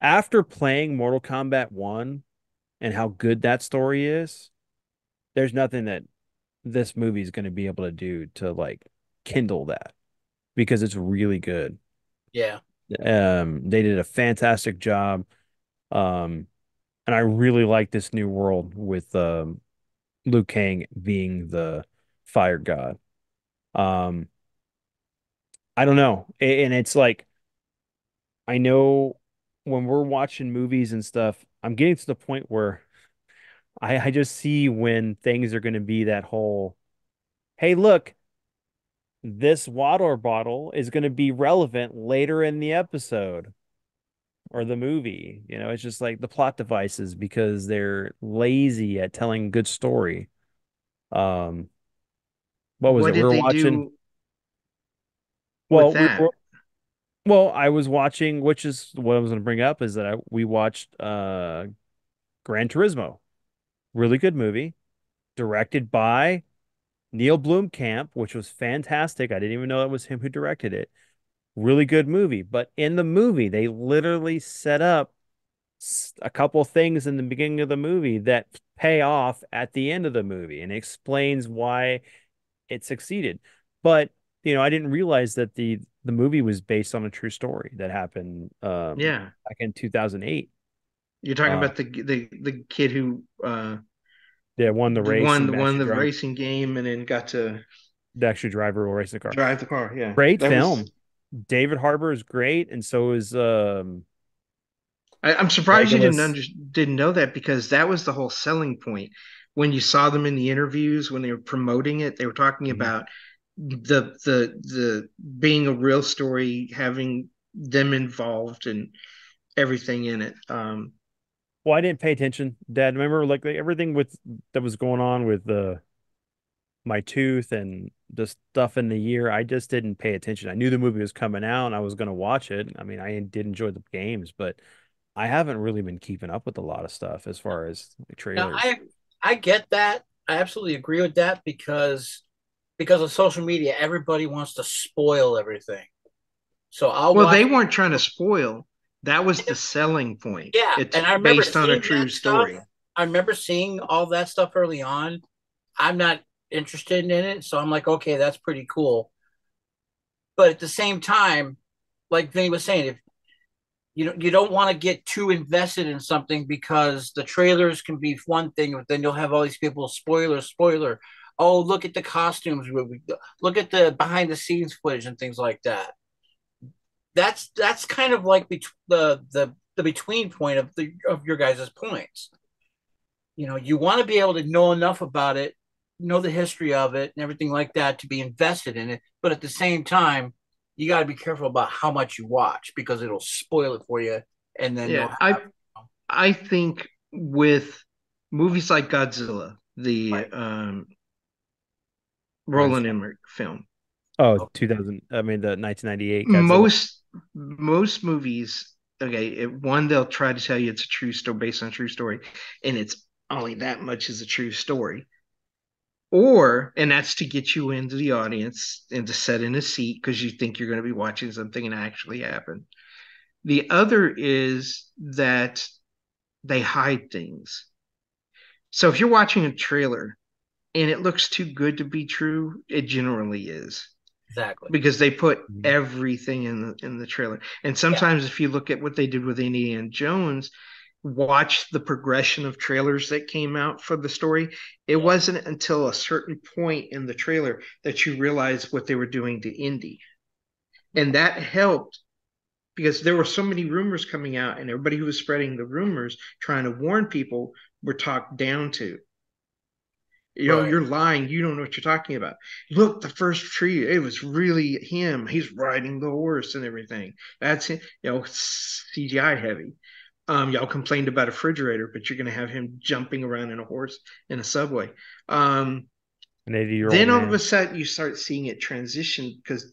after playing Mortal Kombat one and how good that story is, there's nothing that this movie is going to be able to do to like kindle that, because it's really good. Yeah. Um, they did a fantastic job. Um, and I really like this new world with, um, Liu Kang being the fire god. Um, I don't know. And it's like, I know when we're watching movies and stuff, I'm getting to the point where I, I just see when things are going to be that whole, hey, look, this water bottle is going to be relevant later in the episode or the movie. You know, it's just like the plot devices, because they're lazy at telling good story. Um, what was what it? We're they watching. Well, we were, well, I was watching, which is what I was going to bring up, is that I, we watched uh, Gran Turismo. Really good movie, directed by Neil Blomkamp, which was fantastic. I didn't even know that was him who directed it. Really good movie. But in the movie, they literally set up a couple things in the beginning of the movie that pay off at the end of the movie and explains why it succeeded. But, you know, I didn't realize that the, the movie was based on a true story that happened um, yeah. back in two thousand eight. You're talking uh, about the, the the kid who uh, yeah won the race, won won the drive. racing game, and then got to the actual driver will race the car, drive the car. Yeah, great that film. Was... David Harbour is great, and so is. Um, I, I'm surprised Douglas. you didn't under, didn't know that, because that was the whole selling point when you saw them in the interviews when they were promoting it. They were talking mm-hmm. about the the the being a real story, having them involved and everything in it. Um, Well, I didn't pay attention, Dad. Remember, like, like everything with that was going on with uh, my tooth and the stuff in the year. I just didn't pay attention. I knew the movie was coming out, and I was going to watch it. I mean, I did enjoy the games, but I haven't really been keeping up with a lot of stuff as far as like, trailers. Now, I I get that. I absolutely agree with that, because because of social media, everybody wants to spoil everything. So I'll well, watch- they weren't trying to spoil. That was the selling point. Yeah, it's and I remember based on a true story. I remember seeing all that stuff early on. I'm not interested in it, so I'm like, okay, that's pretty cool. But at the same time, like Vinny was saying, if you don't, you don't want to get too invested in something, because the trailers can be one thing, but then you'll have all these people, spoiler, spoiler. Oh, look at the costumes. Look at the behind-the-scenes footage and things like that. That's that's kind of like bet- the, the the between point of the of your guys' points. You know, you want to be able to know enough about it, know the history of it, and everything like that to be invested in it. But at the same time, you got to be careful about how much you watch, because it'll spoil it for you. And then yeah, I I think with movies like Godzilla, the right. um, Roland Emmerich film. Oh, two thousand. I mean, the nineteen ninety-eight. Godzilla. Most. Most movies, okay, it, one, they'll try to tell you it's a true story, based on a true story, and it's only that much is a true story. Or, and that's to get you into the audience and to set in a seat, because you think you're going to be watching something and it actually happened. The other is that they hide things. So if you're watching a trailer and it looks too good to be true, it generally is. Exactly, because they put everything in the in the trailer, and sometimes yeah. if you look at what they did with Indiana Jones, watch the progression of trailers that came out for the story. It yeah. wasn't until a certain point in the trailer that you realized what they were doing to Indy, and that helped because there were so many rumors coming out, and everybody who was spreading the rumors trying to warn people were talked down to. You know, right. You're lying. You don't know what you're talking about. Look, the first tree, it was really him. He's riding the horse and everything. That's him. You know, C G I heavy. Um, y'all complained about a refrigerator, but you're going to have him jumping around in a horse in a subway. Um, An eighty-year-old then all man. Of a sudden you start seeing it transition because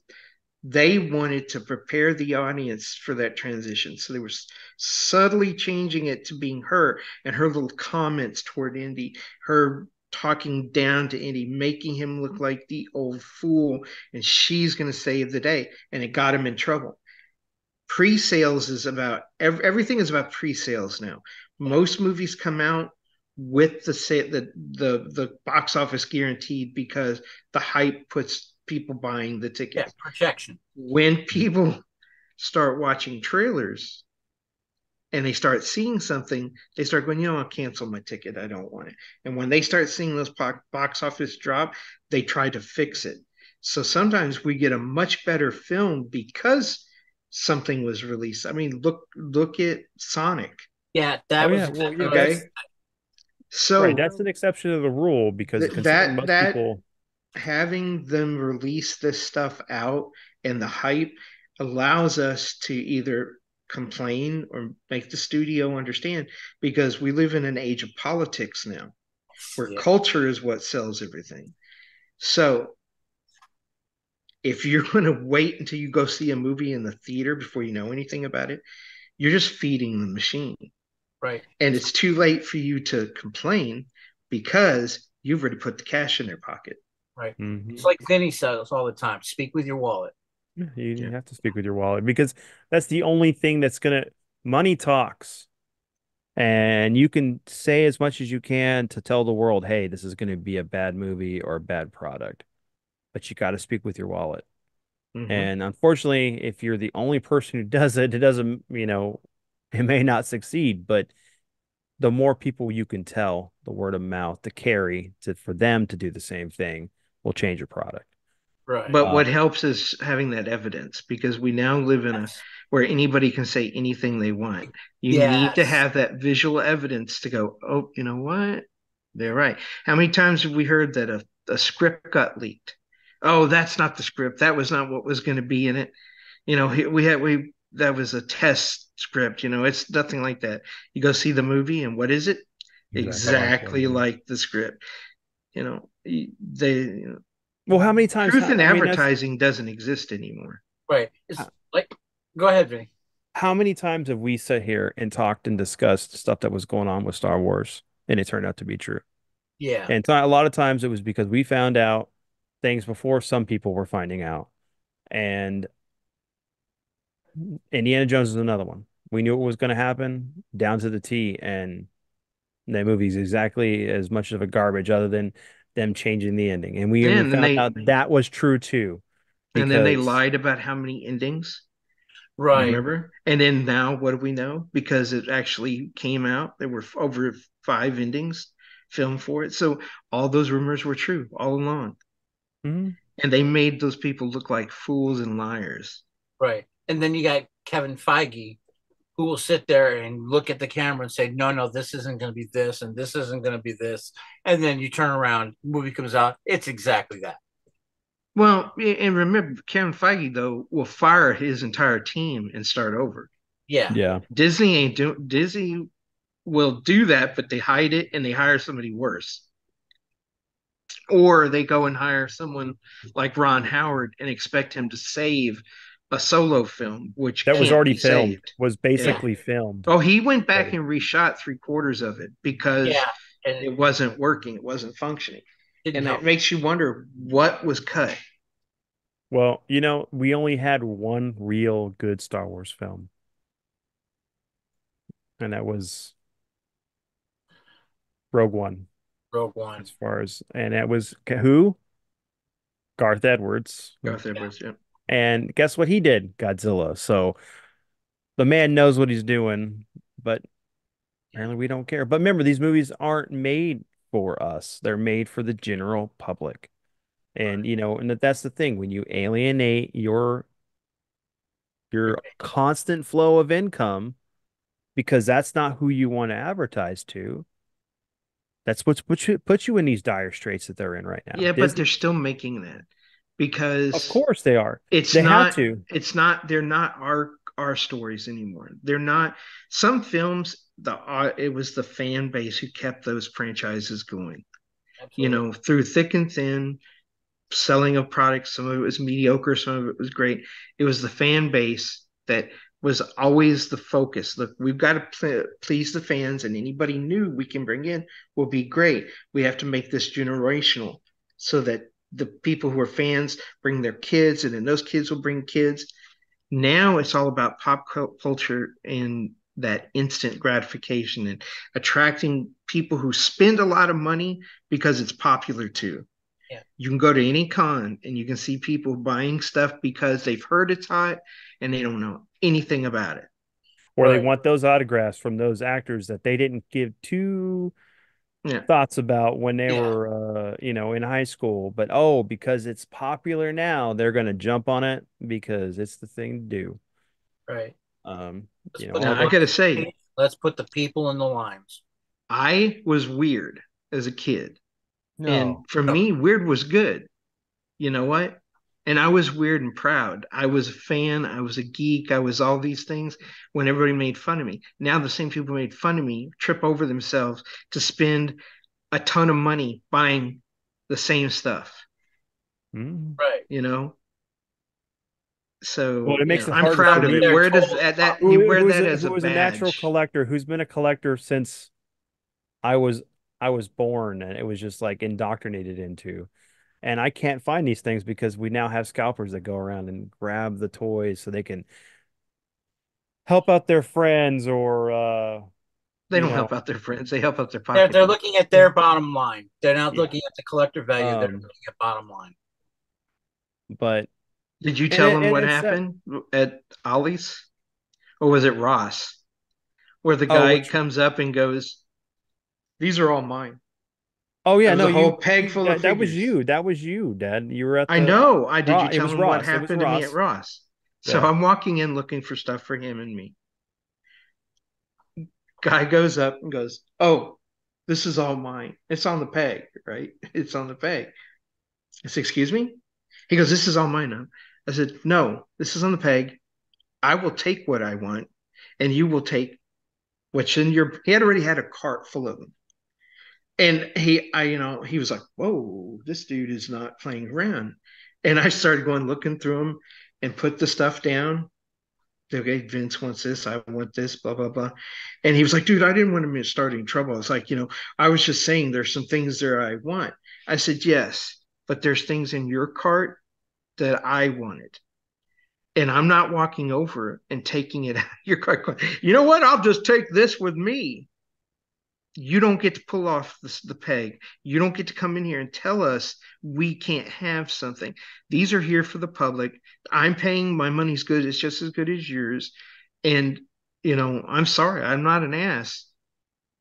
they wanted to prepare the audience for that transition. So they were subtly changing it to being her and her little comments toward Indy, her talking down to Indy, making him look like the old fool, and she's going to save the day. And it got him in trouble. Pre-sales is about every, everything is about pre-sales now. Most movies come out with the the the, the box office guaranteed because the hype puts people buying the tickets. Yes, projection. When people start watching trailers and they start seeing something, they start going, you know, I'll cancel my ticket. I don't want it. And when they start seeing those box office drop, they try to fix it. So sometimes we get a much better film because something was released. I mean, look, look at Sonic. Yeah, that oh, was yeah. Well, yeah, okay. So right, that's an exception to the rule because th- that that people... having them release this stuff out and the hype allows us to either complain or make the studio understand, because we live in an age of politics now, where yeah. culture is what sells everything. So if you're going to wait until you go see a movie in the theater before you know anything about it, you're just feeding the machine. Right. And it's too late for you to complain because you've already put the cash in their pocket. Right. Mm-hmm. It's like Vinny says all the time, speak with your wallet. You yeah. have to speak with your wallet because that's the only thing that's going to – money talks. And you can say as much as you can to tell the world, hey, this is going to be a bad movie or a bad product. But you got to speak with your wallet. Mm-hmm. And unfortunately, if you're the only person who does it, it doesn't, you know, it may not succeed. But the more people you can tell, the word of mouth to carry to, for them to do the same thing will change your product. Right. But um, what helps is having that evidence, because we now live in yes. a where anybody can say anything they want. You yes. need to have that visual evidence to go, oh, you know what? They're right. How many times have we heard that a, a script got leaked? Oh, that's not the script. That was not what was going to be in it. You know, we had, we, that was a test script. You know, it's nothing like that. You go see the movie and what is it? Exactly, exactly like the script. You know, they, you know, well, how many times truth in I mean, advertising doesn't exist anymore. Right. It's like, go ahead, Vinny. How many times have we sat here and talked and discussed stuff that was going on with Star Wars and it turned out to be true? Yeah. And a lot of times it was because we found out things before some people were finding out. And Indiana Jones is another one. We knew what was going to happen down to the T, and that movie's exactly as much of a garbage other than them changing the ending. And we and found they, out that was true too. Because... And then they lied about how many endings. Right. Remember? And then now what do we know? Because it actually came out. There were over five endings filmed for it. So all those rumors were true all along. Mm-hmm. And they made those people look like fools and liars. Right. And then you got Kevin Feige, who will sit there and look at the camera and say, no, no, this isn't going to be this, and this isn't going to be this. And then you turn around, movie comes out, it's exactly that. Well, and remember, Kevin Feige, though, will fire his entire team and start over. Yeah. Yeah. Disney ain't do- Disney will do that, but they hide it and they hire somebody worse. Or they go and hire someone like Ron Howard and expect him to save a solo film, which that was already filmed, saved. was basically yeah. filmed. Oh, he went back right. and reshot three quarters of it because yeah. and it wasn't working. It wasn't functioning. It and help. That makes you wonder what was cut. Well, you know, we only had one real good Star Wars film. And that was Rogue One. Rogue One, as far as, and that was who? Garth Edwards. Garth Edwards, yeah. And guess what he did? Godzilla. So the man knows what he's doing, but apparently we don't care. But remember, these movies aren't made for us; they're made for the general public. And you know, and that's the thing: when you alienate your your constant flow of income, because that's not who you want to advertise to. That's what's put you, put you in these dire straits that they're in right now. Yeah, Disney. But they're still making that because of course they are. It's they not, have to. It's not. They're not our our stories anymore. They're not. Some films, the uh, it was the fan base who kept those franchises going. Absolutely. You know, through thick and thin, selling of products. Some of it was mediocre. Some of it was great. It was the fan base that was always the focus. Look, we've got to pl- please the fans, and anybody new we can bring in will be great. We have to make this generational so that the people who are fans bring their kids, and then those kids will bring kids. Now it's all about pop culture and that instant gratification and attracting people who spend a lot of money because it's popular too. Yeah. You can go to any con and you can see people buying stuff because they've heard it's hot and they don't know anything about it. Or right. They want those autographs from those actors that they didn't give two yeah. thoughts about when they yeah. were, uh, you know, in high school. But, oh, because it's popular now, they're going to jump on it because it's the thing to do. Right. Um, you know, now, I got to say, let's put the people in the lines. I was weird as a kid. No. And for no. me, weird was good. You know what? And I was weird and proud. I was a fan. I was a geek. I was all these things when everybody made fun of me. Now the same people who made fun of me trip over themselves to spend a ton of money buying the same stuff. Mm. Right. You know? So well, it makes you know, I'm proud of it. Where does that, that who, you wear that a, as a badge? Who was a natural collector, who's been a collector since I was I was born, and it was just like indoctrinated into. And I can't find these things because we now have scalpers that go around and grab the toys so they can help out their friends or... Uh, they don't know. help out their friends. They help out their pocket. They're, they're looking at their bottom line. They're not yeah. looking at the collector value. Um, they're looking at bottom line. But... Did you tell and, them and what happened a... at Ollie's? Or was it Ross? Where the guy oh, which... comes up and goes, "These are all mine." Oh yeah, no, a whole you, peg full that, of that was you. That was you, Dad. You were at. The, I know. I did. You tell him what happened to me at Ross. So yeah. I'm walking in looking for stuff for him and me. Guy goes up and goes, "Oh, this is all mine. It's on the peg, right? It's on the peg." I said, "Excuse me." He goes, "This is all mine." Now. I said, "No, this is on the peg. I will take what I want, and you will take what's in your." He had already had a cart full of them. And he, I, you know, he was like, "Whoa, this dude is not playing around." And I started going looking through him and put the stuff down. Okay, Vince wants this. I want this. Blah blah blah. And he was like, "Dude, I didn't want him to start any trouble." I was like, "You know, I was just saying there's some things there I want." I said, "Yes, but there's things in your cart that I wanted, and I'm not walking over and taking it out of your cart. You know what? I'll just take this with me. You don't get to pull off the, the peg. You don't get to come in here and tell us we can't have something. These are here for the public. I'm paying. My money's good. It's just as good as yours. And, you know, I'm sorry. I'm not an ass.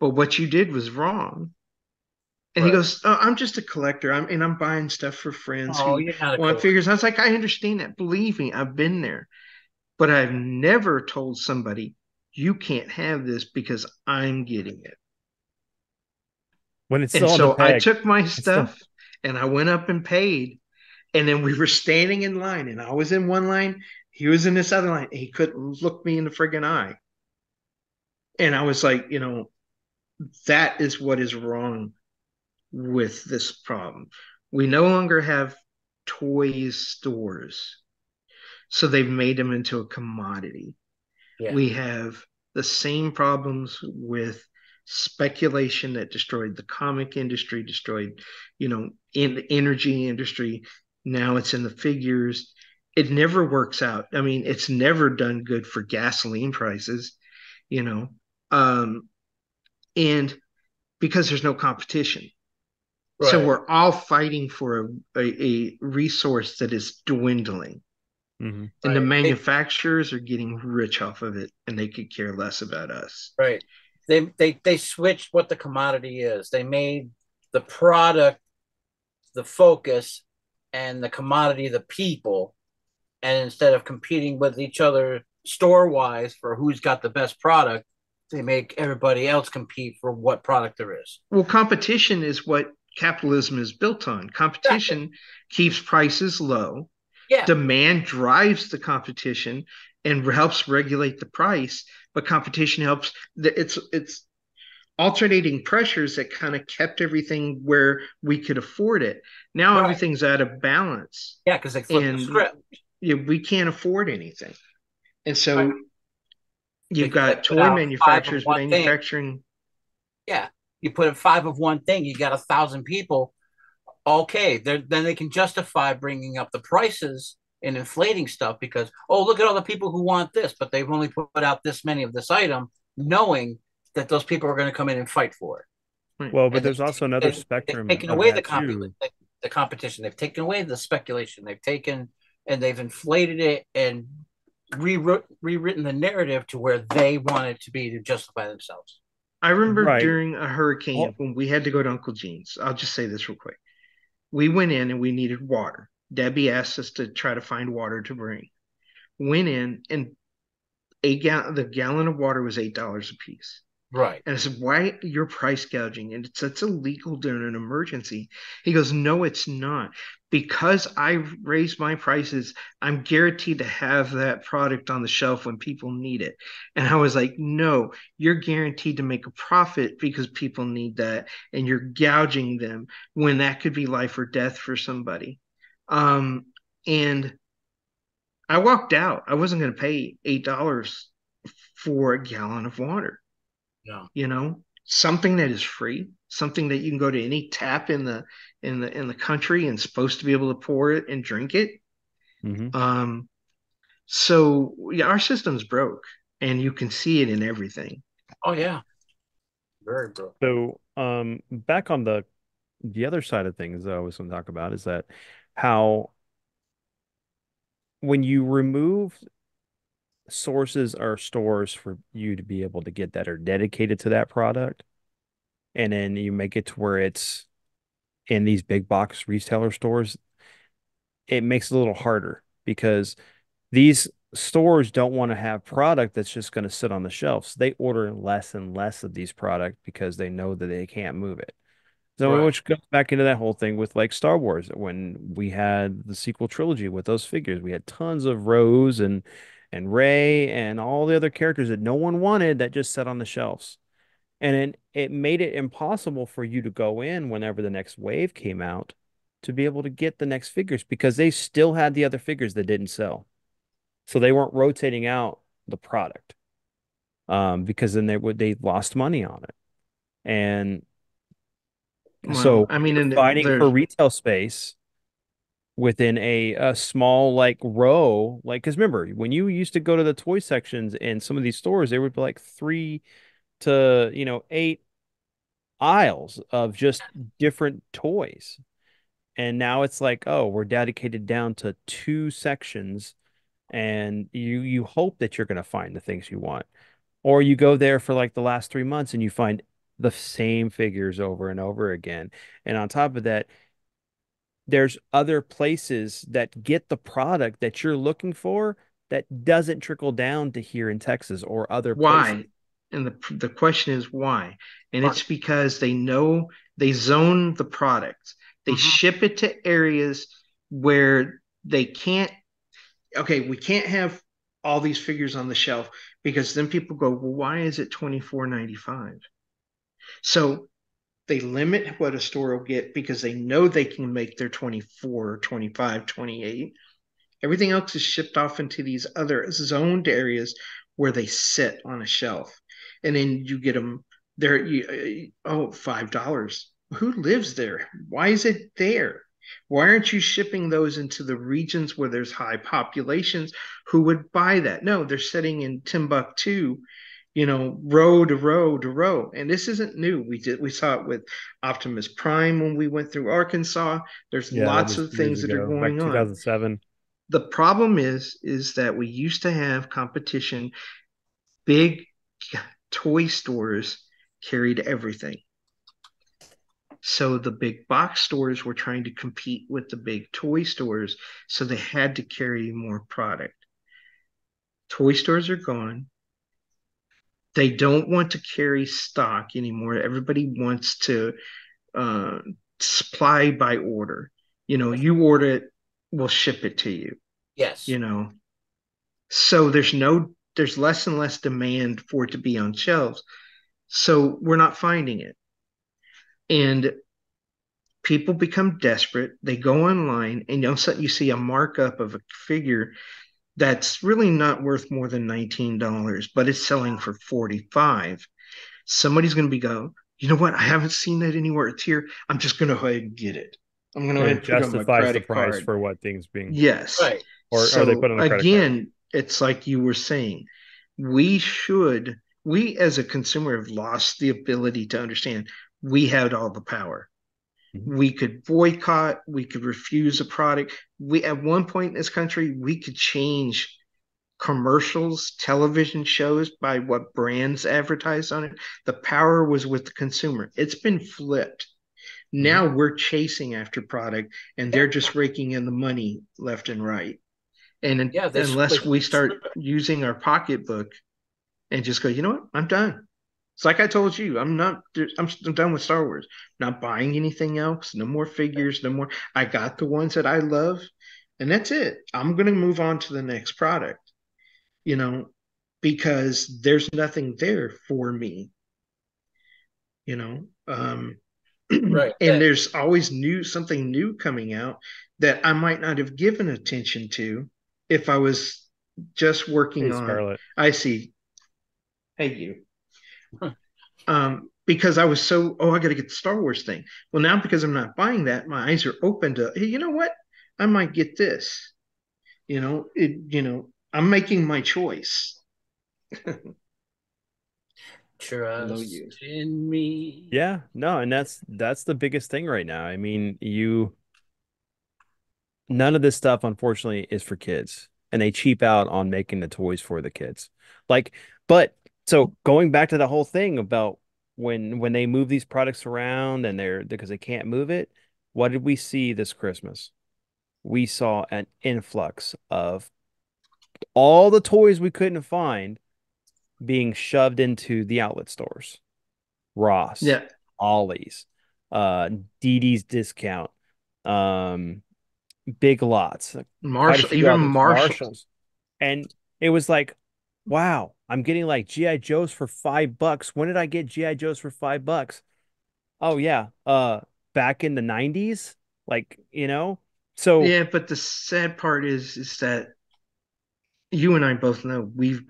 But what you did was wrong." And right. he goes, "Oh, I'm just a collector. I'm and I'm buying stuff for friends oh, who want cool. figures." I was like, "I understand that. Believe me, I've been there. But I've never told somebody, you can't have this because I'm getting it." When it's and so I took my stuff still... and I went up and paid, and then we were standing in line, and I was in one line, he was in this other line, and he couldn't look me in the friggin' eye. And I was like, you know, that is what is wrong with this problem. We no longer have toy stores, so they've made them into a commodity. Yeah. We have the same problems with speculation that destroyed the comic industry, destroyed, you know, in the energy industry. Now it's in the figures. It never works out. I mean, it's never done good for gasoline prices, you know, um, and because there's no competition. Right. So we're all fighting for a, a, a resource that is dwindling. Mm-hmm. And right. the manufacturers are getting rich off of it, and they could care less about us. Right. They they they switched what the commodity is. They made the product the focus, and the commodity the people, And instead of competing with each other store-wise for who's got the best product, they make everybody else compete for what product there is. Well, competition is what capitalism is built on. Competition keeps prices low. Yeah. Demand drives the competition and helps regulate the price, but competition helps. The, it's it's alternating pressures that kind of kept everything where we could afford it. Now right. Everything's out of balance. Yeah, because they flipped the script. Yeah, we can't afford anything. And so right. you've because got toy manufacturers manufacturing. Thing. Yeah, you put in five of one thing, you got a thousand people. Okay, then they can justify bringing up the prices and inflating stuff because, oh, look at all the people who want this, but they've only put out this many of this item, knowing that those people are going to come in and fight for it. Well, but and there's they, also another they, spectrum. They've taken away the, comp- the, the competition. They've taken away the speculation. They've taken and they've inflated it and rewrote, rewritten the narrative to where they want it to be to justify themselves. I remember right. during a hurricane oh. when we had to go to Uncle Gene's. I'll just say this real quick. We went in and we needed water. Debbie asked us to try to find water to bring. Went in and a gallon, the gallon of water was eight dollars a piece. Right. And I said, why you're price gouging? And it's that's illegal during an emergency. He goes, no, it's not. Because I raised my prices, I'm guaranteed to have that product on the shelf when people need it. And I was like, no, you're guaranteed to make a profit because people need that. And you're gouging them when that could be life or death for somebody. Um, and I walked out. I wasn't going to pay eight dollars for a gallon of water. No. You know, something that is free, something that you can go to any tap in the in the in the country and supposed to be able to pour it and drink it. Mm-hmm. Um, so yeah, our system's broke, and you can see it in everything. Oh yeah, very broke. So um, back on the the other side of things, that I always want to talk about is that how when you remove sources or stores for you to be able to get that are dedicated to that product, and then you make it to where it's in these big box retailer stores, it makes it a little harder because these stores don't want to have product that's just going to sit on the shelves. They order less and less of these products because they know that they can't move it. So right. Which goes back into that whole thing with like Star Wars. When we had the sequel trilogy with those figures, we had tons of rows and and Rey and all the other characters that no one wanted that just sat on the shelves. And it, it made it impossible for you to go in whenever the next wave came out to be able to get the next figures because they still had the other figures that didn't sell. So they weren't rotating out the product um, because then they would they lost money on it. And well, so I mean, and fighting for retail space within a, a small like row, like, because remember when you used to go to the toy sections in some of these stores, there would be like three to, you know, eight aisles of just different toys. And now it's like, oh, we're dedicated down to two sections, and you, you hope that you're going to find the things you want, or you go there for like the last three months and you find the same figures over and over again. And on top of that, there's other places that get the product that you're looking for that doesn't trickle down to here in Texas or other why? places. Why? And the the question is why? And why? It's because they know they zone the product. They mm-hmm. ship it to areas where they can't. Okay, we can't have all these figures on the shelf because then people go, well, why is it twenty-four ninety-five? So they limit what a store will get because they know they can make their twenty-four, twenty-five, twenty-eight. Everything else is shipped off into these other zoned areas where they sit on a shelf. And then you get them there. You, oh, five dollars. Who lives there? Why is it there? Why aren't you shipping those into the regions where there's high populations? Who would buy that? No, they're sitting in Timbuktu, you know, row to row to row. And this isn't new. We did we saw it with Optimus Prime when we went through Arkansas. There's yeah, lots of things that are going on. two thousand seven. The problem is, is that we used to have competition. Big toy stores carried everything. So the big box stores were trying to compete with the big toy stores, so they had to carry more product. Toy stores are gone. They don't want to carry stock anymore. Everybody wants to uh, supply by order. You know, you order it, we'll ship it to you. Yes. You know, so there's no, there's less and less demand for it to be on shelves. So we're not finding it. And people become desperate. They go online and all of a sudden you see a markup of a figure that's really not worth more than nineteen dollars, but it's selling for forty-five dollars. Somebody's going to be go, you know what? I haven't seen that anywhere. It's here. I'm just going to go ahead and get it. I'm going to go ahead and justify the price card for what things being. Yes. Right. Or, so, or they put on the credit again, card. It's like you were saying, we should, we as a consumer have lost the ability to understand we had all the power. We could boycott, we could refuse a product. We at one point in this country, we could change commercials, television shows by what brands advertise on it. The power was with the consumer. It's been flipped. Now we're chasing after product and they're just raking in the money left and right. And yeah, unless we start using our pocketbook and just go, you know what, I'm done. It's like I told you, I'm not, I'm done with Star Wars. Not buying anything else. No more figures. No more. I got the ones that I love, and that's it. I'm going to move on to the next product, you know, because there's nothing there for me, you know. Um, right. And there's always new something new coming out that I might not have given attention to if I was just working hey, on. Scarlett. I see. Hey, you. Huh. Um, because I was so, oh, I got to get the Star Wars thing. Well, now because I'm not buying that, my eyes are open to, hey, you know what? I might get this. You know, it. You know, I'm making my choice. Trust you. in me. Yeah, no, and that's that's the biggest thing right now. I mean, you. None of this stuff, unfortunately, is for kids, and they cheap out on making the toys for the kids. Like, but. So going back to the whole thing about when when they move these products around and they're because they can't move it, what did we see this Christmas? We saw an influx of all the toys we couldn't find being shoved into the outlet stores. Ross, yeah, Ollie's, uh, Dee Dee's Discount, um, Big Lots, Marshall, even Marshall's. Marshalls, and it was like, wow. I'm getting like G I. Joes for five bucks. When did I get G I. Joes for five bucks? Oh yeah, uh, back in the nineties, like you know. So yeah, but the sad part is, is that you and I both know we've.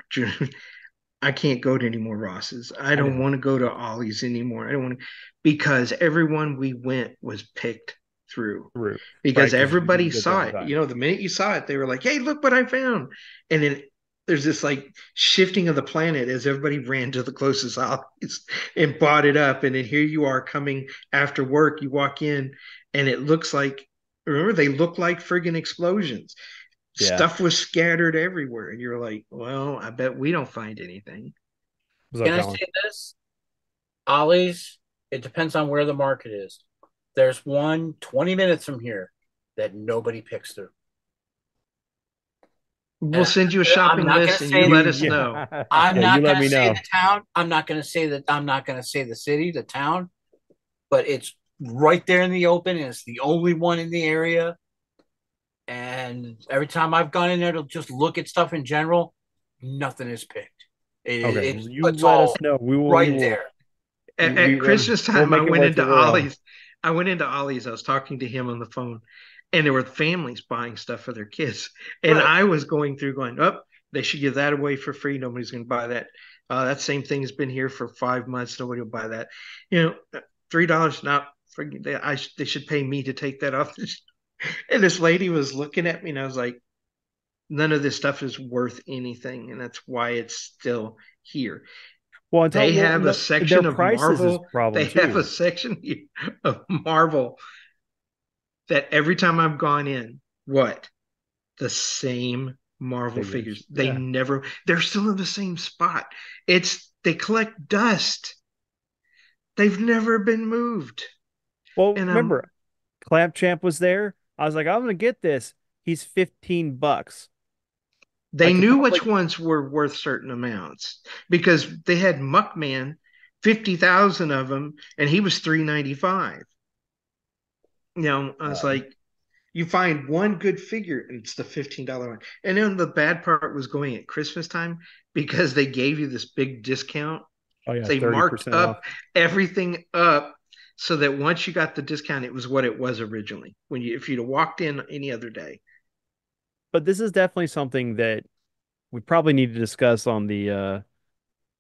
I can't go to any more Ross's. I don't want to go to Ollie's anymore. I don't want to because everyone we went was picked through, through. because right, everybody saw it. Time. You know, the minute you saw it, they were like, "Hey, look what I found!" And then. There's this like shifting of the planet as everybody ran to the closest Ollie's and bought it up. And then here you are coming after work. You walk in and it looks like, remember, they look like friggin' explosions. Yeah. Stuff was scattered everywhere. And you're like, well, I bet we don't find anything. Can I say this? Ollie's, it depends on where the market is. There's one twenty minutes from here that nobody picks through. We'll send you a shopping list and you let us know. I'm not going to say the town. I'm not going to say that. I'm not going to say the city, the town, but it's right there in the open. And it's the only one in the area. And every time I've gone in there to just look at stuff in general, nothing is picked. It, okay. it, you let us know. We will right we will, there. At, we, at Christmas time, we'll I went into Ollie's. I went into Ollie's. I was talking to him on the phone. And there were families buying stuff for their kids. And right. I was going through going, oh, they should give that away for free. Nobody's going to buy that. Uh, that same thing has been here for five months. Nobody will buy that. You know, three dollars not for, they, I, they should pay me to take that off. And this lady was looking at me and I was like, none of this stuff is worth anything. And that's why it's still here. Well, they have a section of Marvel. They have a section of Marvel. That every time I've gone in, what? The same Marvel figures. figures. They yeah. never, they're still in the same spot. It's, they collect dust. They've never been moved. Well, and, um, remember, Clapchamp was there. I was like, I'm gonna get this. He's fifteen bucks. They knew probably... which ones were worth certain amounts because they had Muckman, fifty thousand of them, and he was three ninety five. You know, I was uh, like, you find one good figure, and it's the fifteen dollar one. And then the bad part was going at Christmas time because they gave you this big discount. Oh yeah, they marked up off. everything up. So that once you got the discount, it was what it was originally. When you, if you'd have walked in any other day. But this is definitely something that we probably need to discuss on the a uh,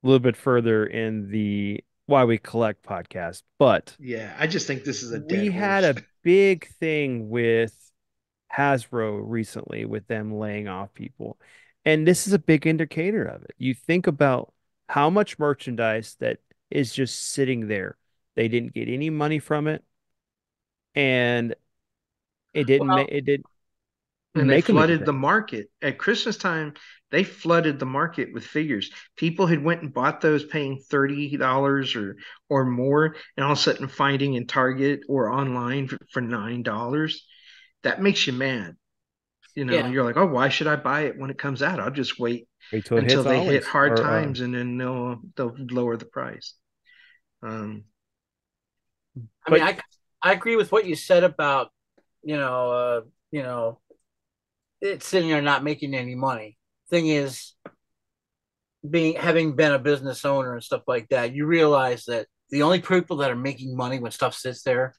little bit further in the Why We Collect podcast. But yeah, I just think this is a dead we horse. Had a big thing with Hasbro recently with them laying off people, and this is a big indicator of it. You think about how much merchandise that is just sitting there. They didn't get any money from it, and it didn't. Well, ma- it didn't. And they flooded the market at Christmas time. They flooded the market with figures. People had went and bought those, paying thirty dollars or or more, and all of a sudden finding in Target or online for, for nine dollars. That makes you mad. You know, yeah. You're like, oh, why should I buy it when it comes out? I'll just wait, wait till until they hit hard or, times, um, and then they'll they'll lower the price. Um. I but, mean, I I agree with what you said about, you know, uh, you know, it's sitting there not making any money. Thing is, being having been a business owner and stuff like that, you realize that the only people that are making money when stuff sits there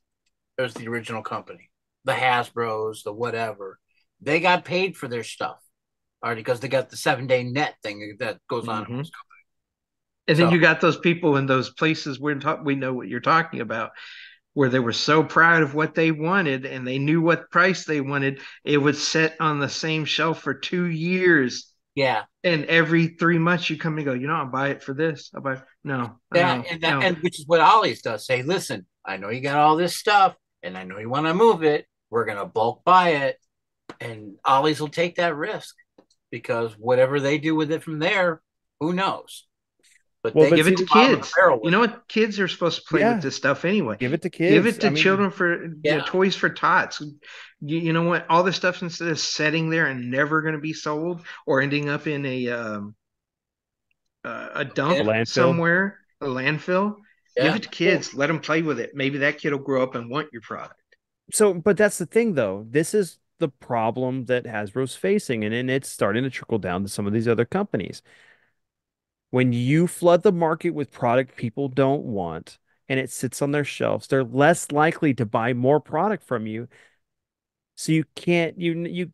is the original company, the Hasbros, the whatever. They got paid for their stuff, all right, because they got the seven day net thing that goes on. Mm-hmm. And so, then you got those people in those places where ta- we know what you're talking about, where they were so proud of what they wanted and they knew what price they wanted. It would sit on the same shelf for two years. Yeah. And every three months you come and go, you know, I'll buy it for this. I'll buy it. No. Yeah, no, and, that, no. and which is what Ollie's does. Say, listen, I know you got all this stuff and I know you want to move it. We're going to bulk buy it. And Ollie's will take that risk because whatever they do with it from there, who knows? But well, they but give it to kids. You know what? Kids are supposed to play yeah. with this stuff anyway. Give it to kids. Give it to I children mean, for yeah. you know, toys for tots. You, you know what? All this stuff instead of sitting there and never going to be sold or ending up in a um, uh, a dump a landfill. somewhere, a landfill. Yeah. Give it to kids. Yeah. Let them play with it. Maybe that kid will grow up and want your product. So, but that's the thing, though. This is the problem that Hasbro's facing, and, and it's starting to trickle down to some of these other companies. When you flood the market with product people don't want and it sits on their shelves, they're less likely to buy more product from you. So you can't, you you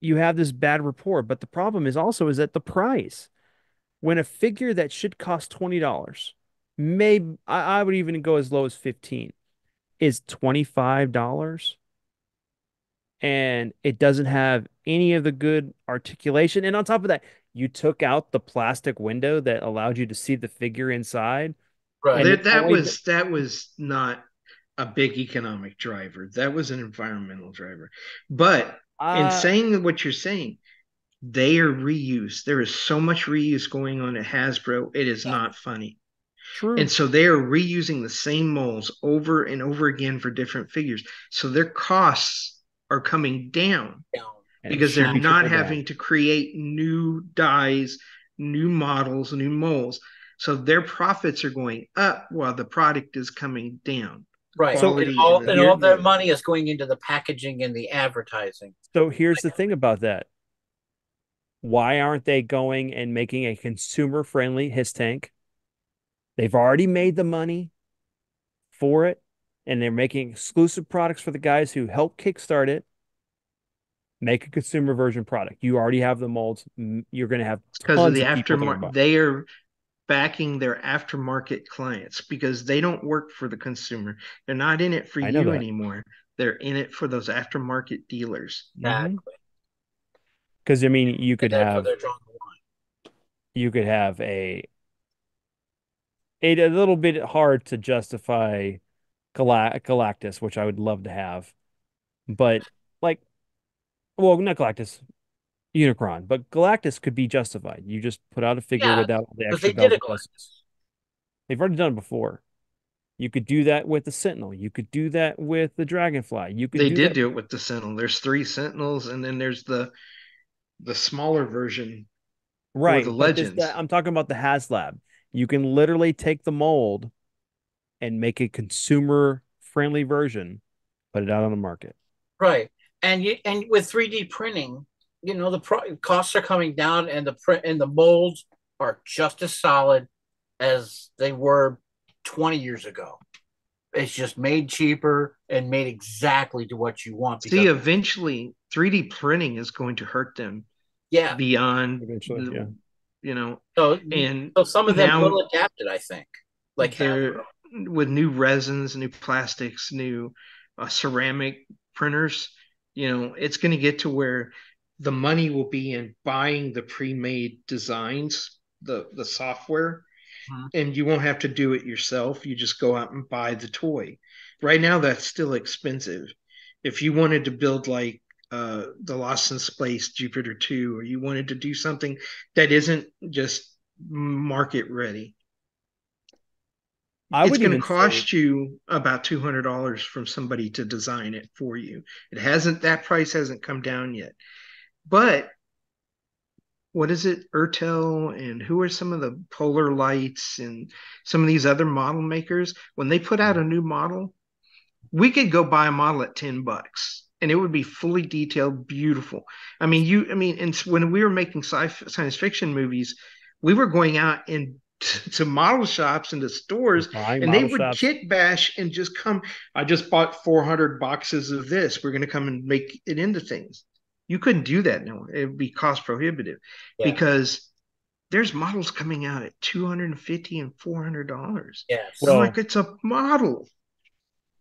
you have this bad rapport. But the problem is also is that the price, when a figure that should cost twenty dollars, maybe I, I would even go as low as fifteen, is twenty-five dollars. And it doesn't have any of the good articulation. And on top of that, you took out the plastic window that allowed you to see the figure inside. Right. That, that was th- that was not a big economic driver. That was an environmental driver. But uh, in saying what you're saying, they are reuse. There is so much reuse going on at Hasbro. It is yeah. not funny. True. And so they are reusing the same molds over and over again for different figures. So their costs are coming down. down. And because they're not having down. to create new dies, new models, new molds. So their profits are going up while the product is coming down. Right. So and all, and all their money is going into the packaging and the advertising. So here's the thing about that. Why aren't they going and making a consumer-friendly Hiss Tank? They've already made the money for it, and they're making exclusive products for the guys who helped kickstart it. Make a consumer version product. You already have the molds. You're going to have because of the aftermarket. They are backing their aftermarket clients because they don't work for the consumer. They're not in it for you anymore. They're in it for those aftermarket dealers. Exactly. Because I mean, you could have you could have a it a little bit hard to justify Galact- Galactus, which I would love to have, but like. Well, not Galactus, Unicron, but Galactus could be justified. You just put out a figure yeah, without the extra. They did a Galactus. They've already done it before. You could do that with the Sentinel. You could do that with the Dragonfly. You could. They do did that. do it with the Sentinel. There's three Sentinels, and then there's the the smaller version, right? For the Legends. That, I'm talking about the HasLab. You can literally take the mold and make a consumer-friendly version, put it out on the market. Right, and you, and with three D printing, you know the pro- costs are coming down, and the print and the molds are just as solid as they were twenty years ago. It's just made cheaper and made exactly to what you want. See, eventually three D printing is going to hurt them. Yeah, beyond eventually, the, yeah. You know, so and so some of them will adapt it. I think, like with new resins, new plastics, new uh, ceramic printers, you know, it's going to get to where the money will be in buying the pre-made designs, the the software. Mm-hmm. And you won't have to do it yourself. You just go out and buy the toy. Right now, that's still expensive. If you wanted to build like uh, the Lost in Space Jupiter two, or you wanted to do something that isn't just market ready, I it's going to cost say... you about two hundred dollars from somebody to design it for you. It hasn't, that price hasn't come down yet. But what is it, Ertel, and who are some of the Polar Lights and some of these other model makers? When they put out a new model, we could go buy a model at ten bucks, and it would be fully detailed, beautiful. I mean, you, I mean, and when we were making sci- science fiction movies, we were going out and t- to model shops and to stores, and they would shops. kit bash and just come. I just bought four hundred boxes of this. We're going to come and make it into things. You couldn't do that now. It would be cost prohibitive, yeah. Because there's models coming out at two hundred fifty dollars and four hundred dollars. Yeah, well, like it's a model.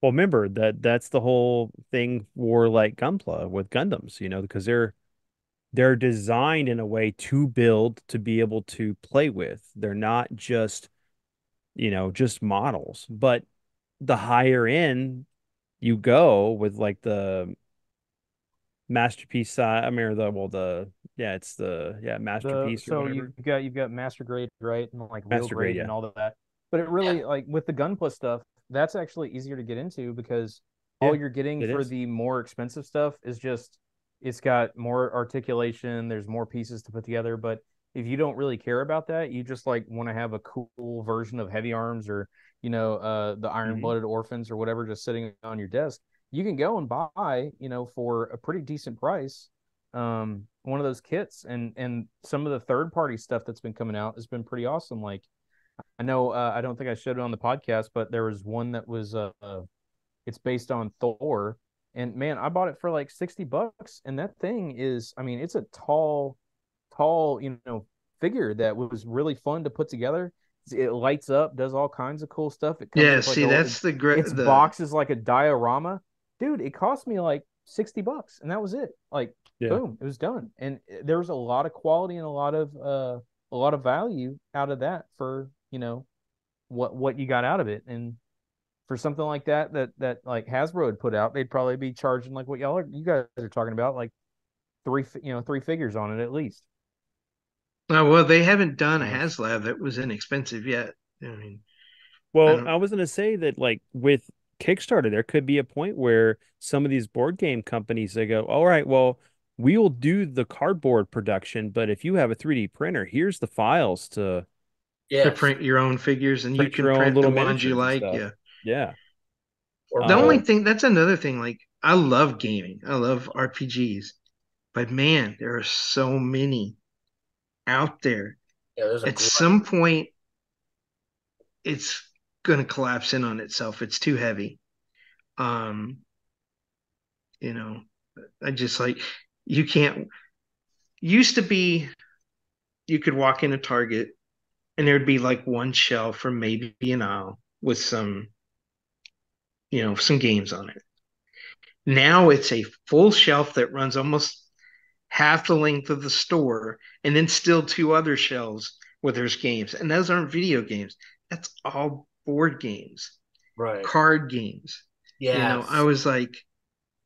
Well, remember that that's the whole thing for like Gunpla with Gundams, you know, because they're they're designed in a way to build, to be able to play with. They're not just, you know, just models. But the higher end you go with like the Masterpiece side, I mean, the well, the yeah, it's the yeah, masterpiece. The, so you've got you've got master grade, right, and like master real grade, grade yeah. and all of that. But it really yeah. like with the Gunpla stuff, that's actually easier to get into because yeah, all you're getting for is. the more expensive stuff is just it's got more articulation. There's more pieces to put together. But if you don't really care about that, you just like want to have a cool version of Heavy Arms or you know uh, the Iron Blooded mm-hmm. Orphans or whatever just sitting on your desk. You can go and buy, you know, for a pretty decent price, um, one of those kits, and and some of the third party stuff that's been coming out has been pretty awesome. Like, I know uh, I don't think I showed it on the podcast, but there was one that was uh, it's based on Thor, and man, I bought it for like sixty bucks, and that thing is, I mean, it's a tall, tall, you know, figure that was really fun to put together. It lights up, does all kinds of cool stuff. It comes yeah, see, like that's old, the great. Its the... box is like a diorama. Dude, it cost me like sixty bucks, and that was it. Like, yeah. boom, it was done. And there was a lot of quality and a lot of uh, a lot of value out of that for, you know, what what you got out of it. And for something like that, that that like Hasbro had put out, they'd probably be charging like what y'all are, you guys are talking about, like three, you know, three figures on it at least. Oh, well, they haven't done a HasLab that was inexpensive yet. I mean, well, I, I was going to say that like with Kickstarter, there could be a point where some of these board game companies, they go, all right, well, we will do the cardboard production, but if you have a three D printer, here's the files to, yes. to print your own figures, and print you can print the ones you like. Yeah. Yeah. The um, only thing, that's another thing, like, I love gaming. I love R P Gs. But, man, there are so many out there. Yeah, At some point, it's going to collapse in on itself. It's too heavy. Um, you know, I just like, you can't, used to be, you could walk into Target and there'd be like one shelf or maybe an aisle with some, you know, some games on it. Now it's a full shelf that runs almost half the length of the store, and then still two other shelves where there's games. And those aren't video games. That's all board games, right? Card games. Yeah. You know, I was like,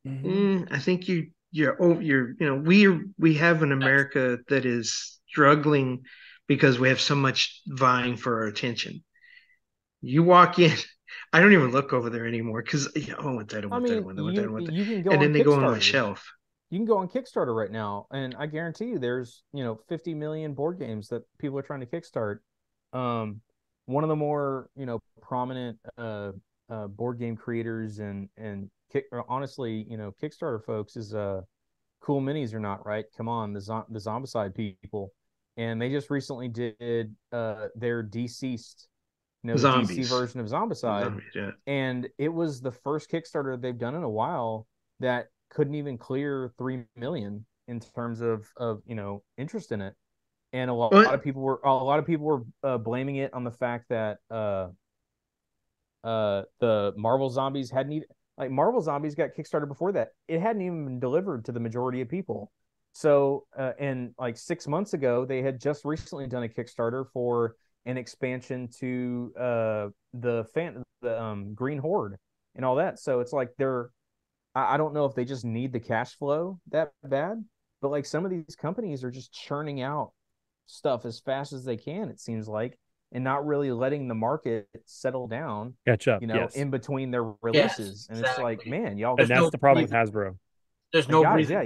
mm-hmm. mm, I think you, you're, oh, you're, you know, we we have an America that is struggling because we have so much vying for our attention. You walk in, I don't even look over there anymore because you know, I want that, I want I mean, that, I want that, I want that, I want that. And then they go on my shelf. You can go on Kickstarter right now, and I guarantee you there's, you know, fifty million board games that people are trying to kickstart. Um, one of the more, you know, prominent uh, uh, board game creators and and kick, honestly, you know, Kickstarter folks is uh, Cool Minis Are Not Right. Come on, the zo- the Zombicide people, and they just recently did uh, their deceased, you know, D C version of Zombicide, Zombies, yeah. And it was the first Kickstarter they've done in a while that couldn't even clear three million in terms of, of you know, interest in it, and a lot, a lot of people were a lot of people were uh, blaming it on the fact that uh, uh, the Marvel Zombies hadn't even like Marvel Zombies got Kickstarted before that. It hadn't even been delivered to the majority of people. So uh, and like six months ago, they had just recently done a Kickstarter for an expansion to uh, the fan the um, Green Horde and all that. So it's like they're. I don't know if they just need the cash flow that bad, but like some of these companies are just churning out stuff as fast as they can, it seems like, and not really letting the market settle down, catch up, you know, yes. in between their releases. Yes, and exactly. It's like, man, y'all. And that's no the problem with Hasbro. There's no guys, yeah,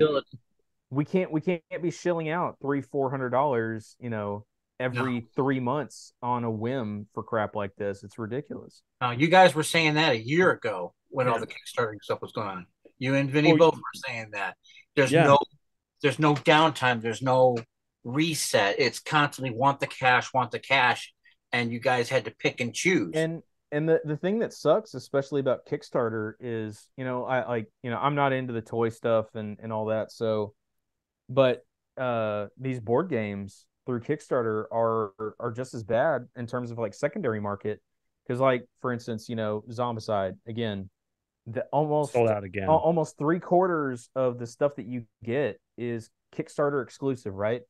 we can't we can't be shilling out three four hundred dollars, you know, every no. three months on a whim for crap like this. It's ridiculous. Uh, you guys were saying that a year ago when yeah. all the Kickstarting stuff was going on. You and Vinny oh, both were saying that there's yeah. no, there's no downtime, there's no reset. It's constantly want the cash, want the cash, and you guys had to pick and choose. And and the, the thing that sucks, especially about Kickstarter, is you know I like you know I'm not into the toy stuff and, and all that. So, but uh, these board games through Kickstarter are are just as bad in terms of like secondary market because like for instance you know Zombicide again. The almost sold out again. Almost three quarters of the stuff that you get is Kickstarter exclusive, right?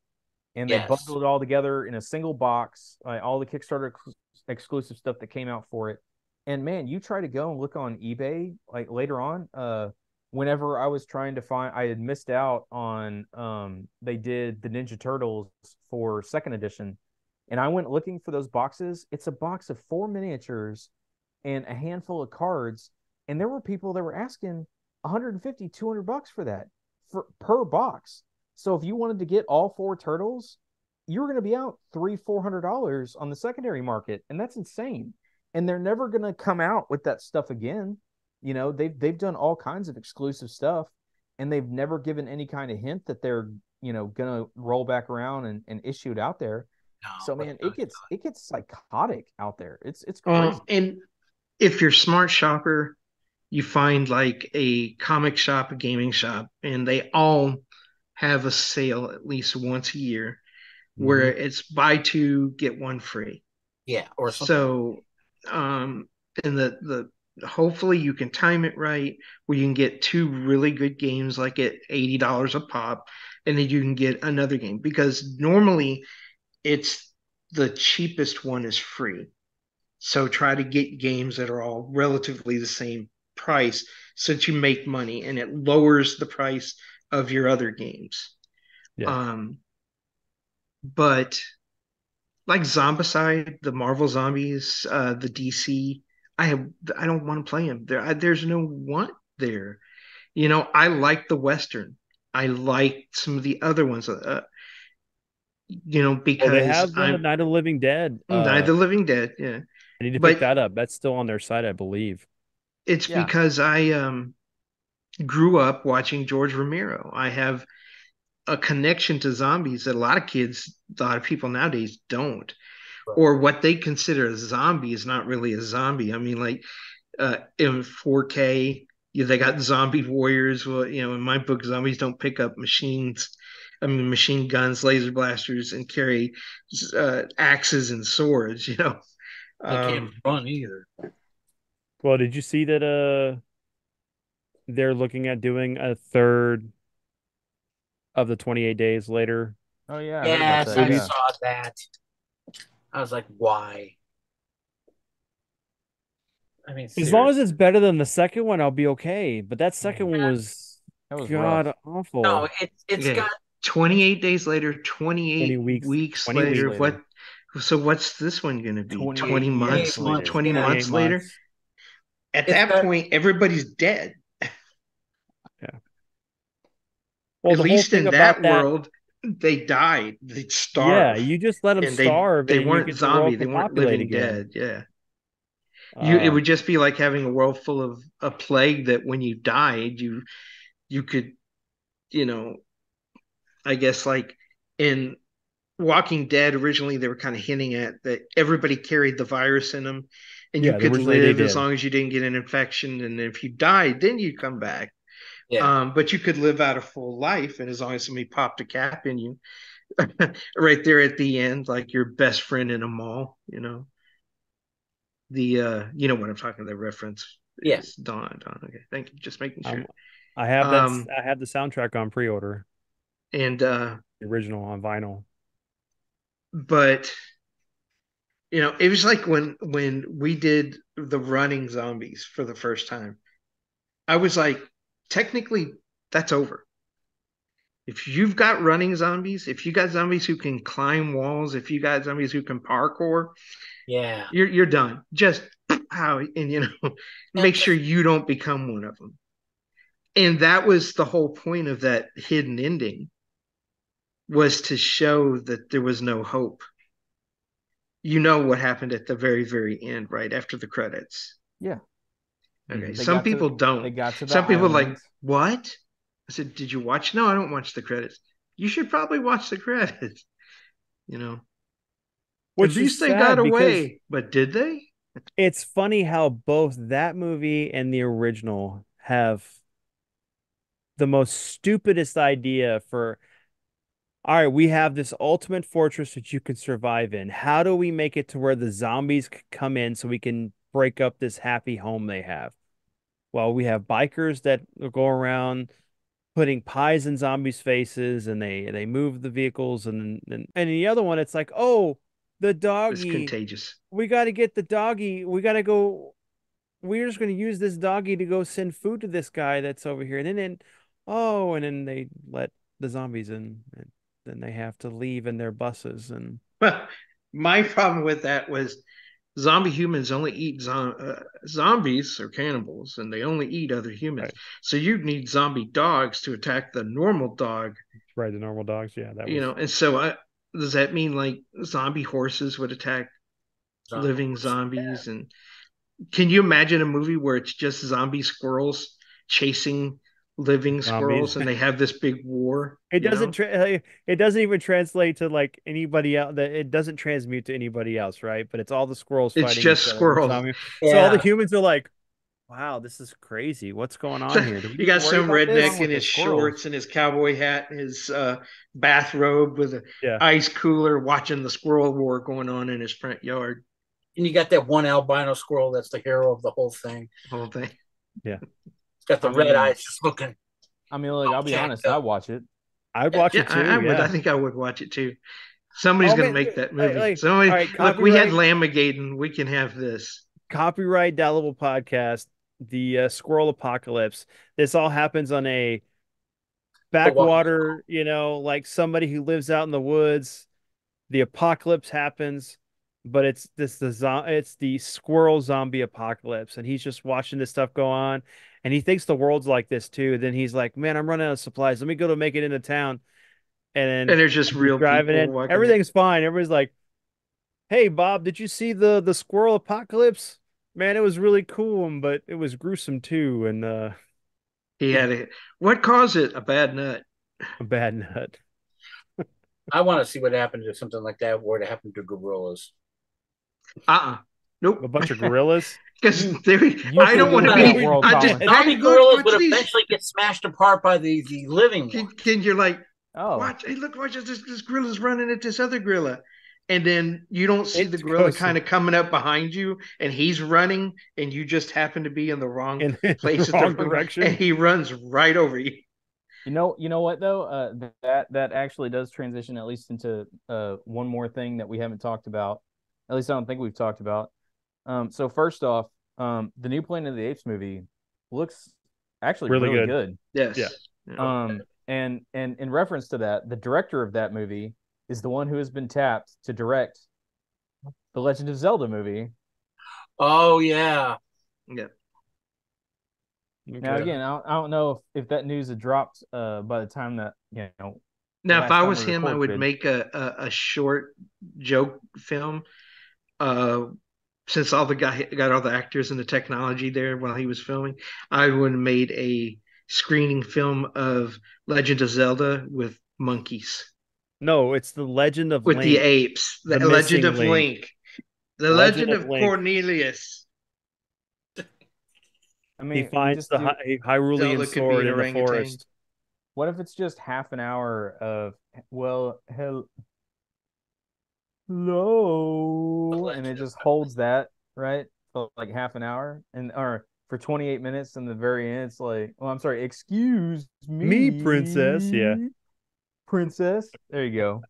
And yes. they bundled it all together in a single box, like all the Kickstarter ex- exclusive stuff that came out for it. And man, you try to go and look on eBay, like later on. Uh, whenever I was trying to find, I had missed out on. Um, they did the Ninja Turtles for second edition, and I went looking for those boxes. It's a box of four miniatures and a handful of cards. And there were people that were asking one fifty, two hundred bucks for that for per box. So if you wanted to get all four turtles, you were going to be out three, four hundred dollars on the secondary market, and that's insane. And they're never going to come out with that stuff again. You know, they've they've done all kinds of exclusive stuff, and they've never given any kind of hint that they're you know going to roll back around and, and issue it out there. No, so man, it gets not. it gets psychotic out there. It's it's crazy. Uh, and if you're smart shopper. You find like a comic shop, a gaming shop, and they all have a sale at least once a year where mm-hmm. it's buy two, get one free. Yeah. Or something. So, um, and the, the, hopefully you can time it right where you can get two really good games like at eighty dollars a pop, and then you can get another game because normally it's the cheapest one is free. So try to get games that are all relatively the same price since you make money and it lowers the price of your other games. Yeah. Um, but like Zombicide, the Marvel Zombies, uh, the D C, I have, I don't want to play them. There, I, there's no want there. You know, I like the Western. I like some of the other ones. Uh, you know, because well, they have the Night of the Living Dead. Uh, Night of the Living Dead. Yeah, I need to but, pick that up. That's still on their site, I believe. It's yeah. because I um, grew up watching George Romero. I have a connection to zombies that a lot of kids, a lot of people nowadays don't. Right. Or what they consider a zombie is not really a zombie. I mean, like uh, in four K, yeah, they got zombie warriors. Well, you know, in my book, zombies don't pick up machines. I mean, machine guns, laser blasters, and carry uh, axes and swords, you know. They can't um, run either. Well, did you see that uh, they're looking at doing a third of the twenty-eight days later? Oh, yeah. Yes, I, that. I yeah. saw that. I was like, why? I mean, seriously. As long as it's better than the second one, I'll be okay. But that second yeah. one was, was god awful. No, it, it's yeah. got twenty-eight days later, twenty-eight twenty weeks, weeks twenty later. later. What? So what's this one going to be? twenty months, twenty months later? At that, that point, everybody's dead. Yeah. Well, at least in that world, that... they died. They starved. Yeah, you just let them and starve. They, they and weren't zombie. They weren't living again. Dead. Yeah. You, uh, it would just be like having a world full of a plague that when you died, you you could, you know, I guess like in Walking Dead, originally they were kind of hinting at that everybody carried the virus in them and yeah, you could live as long as you didn't get an infection. And if you died, then you'd come back. Yeah. Um, but you could live out a full life. And as long as somebody popped a cap in you right there at the end, like your best friend in a mall, you know. The uh, you know what I'm talking about, the reference. Yes, yeah. Don. Don. Okay, thank you. Just making sure. Um, I have that. Um, I have the soundtrack on pre-order, and uh, the original on vinyl. But you know, it was like when when we did the running zombies for the first time. I was like, technically, that's over. If you've got running zombies, if you got zombies who can climb walls, if you got zombies who can parkour, yeah, you're you're done. Just how and you know, make sure you don't become one of them. And that was the whole point of that hidden ending, was to show that there was no hope. You know what happened at the very, very end, right after the credits. Yeah. Okay. They Some people to, don't. They got to Some people island. Like what? I said, did you watch? No, I don't watch the credits. You should probably watch the credits. You know, at least they got away. But did they? It's funny how both that movie and the original have the most stupidest idea for, all right, we have this ultimate fortress that you can survive in. How do we make it to where the zombies come in so we can break up this happy home they have? Well, we have bikers that go around putting pies in zombies' faces, and they they move the vehicles, and and, and the other one, it's like, oh, the doggy, it's contagious. We got to get the doggy. We got to go. We're just going to use this doggy to go send food to this guy that's over here, and then and, oh, and then they let the zombies in, and then they have to leave in their buses. And well, my problem with that was zombie humans only eat zo uh, zombies or cannibals, and they only eat other humans. Right. So you need zombie dogs to attack the normal dog. Right, the normal dogs, yeah. That you was... know, and so I, does that mean like zombie horses would attack zombies. living zombies? Yeah. And can you imagine a movie where it's just zombie squirrels chasing living squirrels, zombies, and they have this big war? It doesn't. Tra it doesn't even translate to like anybody else. That it doesn't transmute to anybody else, right? But it's all the squirrels. It's fighting just squirrels. Yeah. So all the humans are like, "Wow, this is crazy. What's going on here?" You got some redneck in his shorts and his cowboy hat and his uh, bathrobe with an yeah. ice cooler, watching the squirrel war going on in his front yard. And you got that one albino squirrel that's the hero of the whole thing. Whole thing. Yeah. Got the I mean, red eyes just looking. I mean, like, I'll be honest, I'd watch it. I'd watch yeah, it too. I, I would. Yeah. I think I would watch it too. Somebody's oh, gonna man, make that movie. Like, Somebody, right, look, we had Lamageddon. We can have this. Copyright Downloadable Podcast. The uh, Squirrel Apocalypse. This all happens on a backwater. You know, like somebody who lives out in the woods. The apocalypse happens. But it's this the it's the squirrel zombie apocalypse, and he's just watching this stuff go on, and he thinks the world's like this too. Then he's like, "Man, I'm running out of supplies. Let me go to make it into town." And then and there's just real driving it. Everything's up. Fine. Everybody's like, "Hey, Bob, did you see the the squirrel apocalypse? Man, it was really cool, but it was gruesome too." And uh, he had it. What caused it? A bad nut. A bad nut. I want to see what happens if something like that were to happen to gorillas. Uh-uh. Nope. A bunch of gorillas. Because I don't want to be. I just, zombie gorillas would eventually get smashed apart by the, the living ones. Then you're like, oh, watch, hey, look, watch this, this gorilla's running at this other gorilla. And then you don't see it's the gorilla cozy. kind of coming up behind you, and he's running, and you just happen to be in the wrong in place, the wrong at the direction, and he runs right over you. You know, you know what though? Uh, that that actually does transition at least into uh, one more thing that we haven't talked about. At least I don't think we've talked about. Um, so first off, um, the new Planet of the Apes movie looks actually really, really good. good. Yes. Yeah. Um, and and in reference to that, the director of that movie is the one who has been tapped to direct the Legend of Zelda movie. Oh yeah. Yeah. Okay. Now again, I don't, I don't know if, if that news had dropped uh, by the time that you know. Now, if I was him, I would make a, a a short joke film. Uh, since all the guy got all the actors and the technology there while he was filming, I would have made a screening film of Legend of Zelda with monkeys. No, it's the Legend of with Link. The apes. The, the Legend of Link. Link. The Legend, Legend of, of Cornelius. I mean, he finds the Hy- Hyrulean sword in the forest. What if it's just half an hour of well, hel- hello, and it just holds that right for like half an hour, and or for twenty-eight minutes, and the very end, it's like, oh, I'm sorry, excuse me, me princess, yeah, princess. There you go.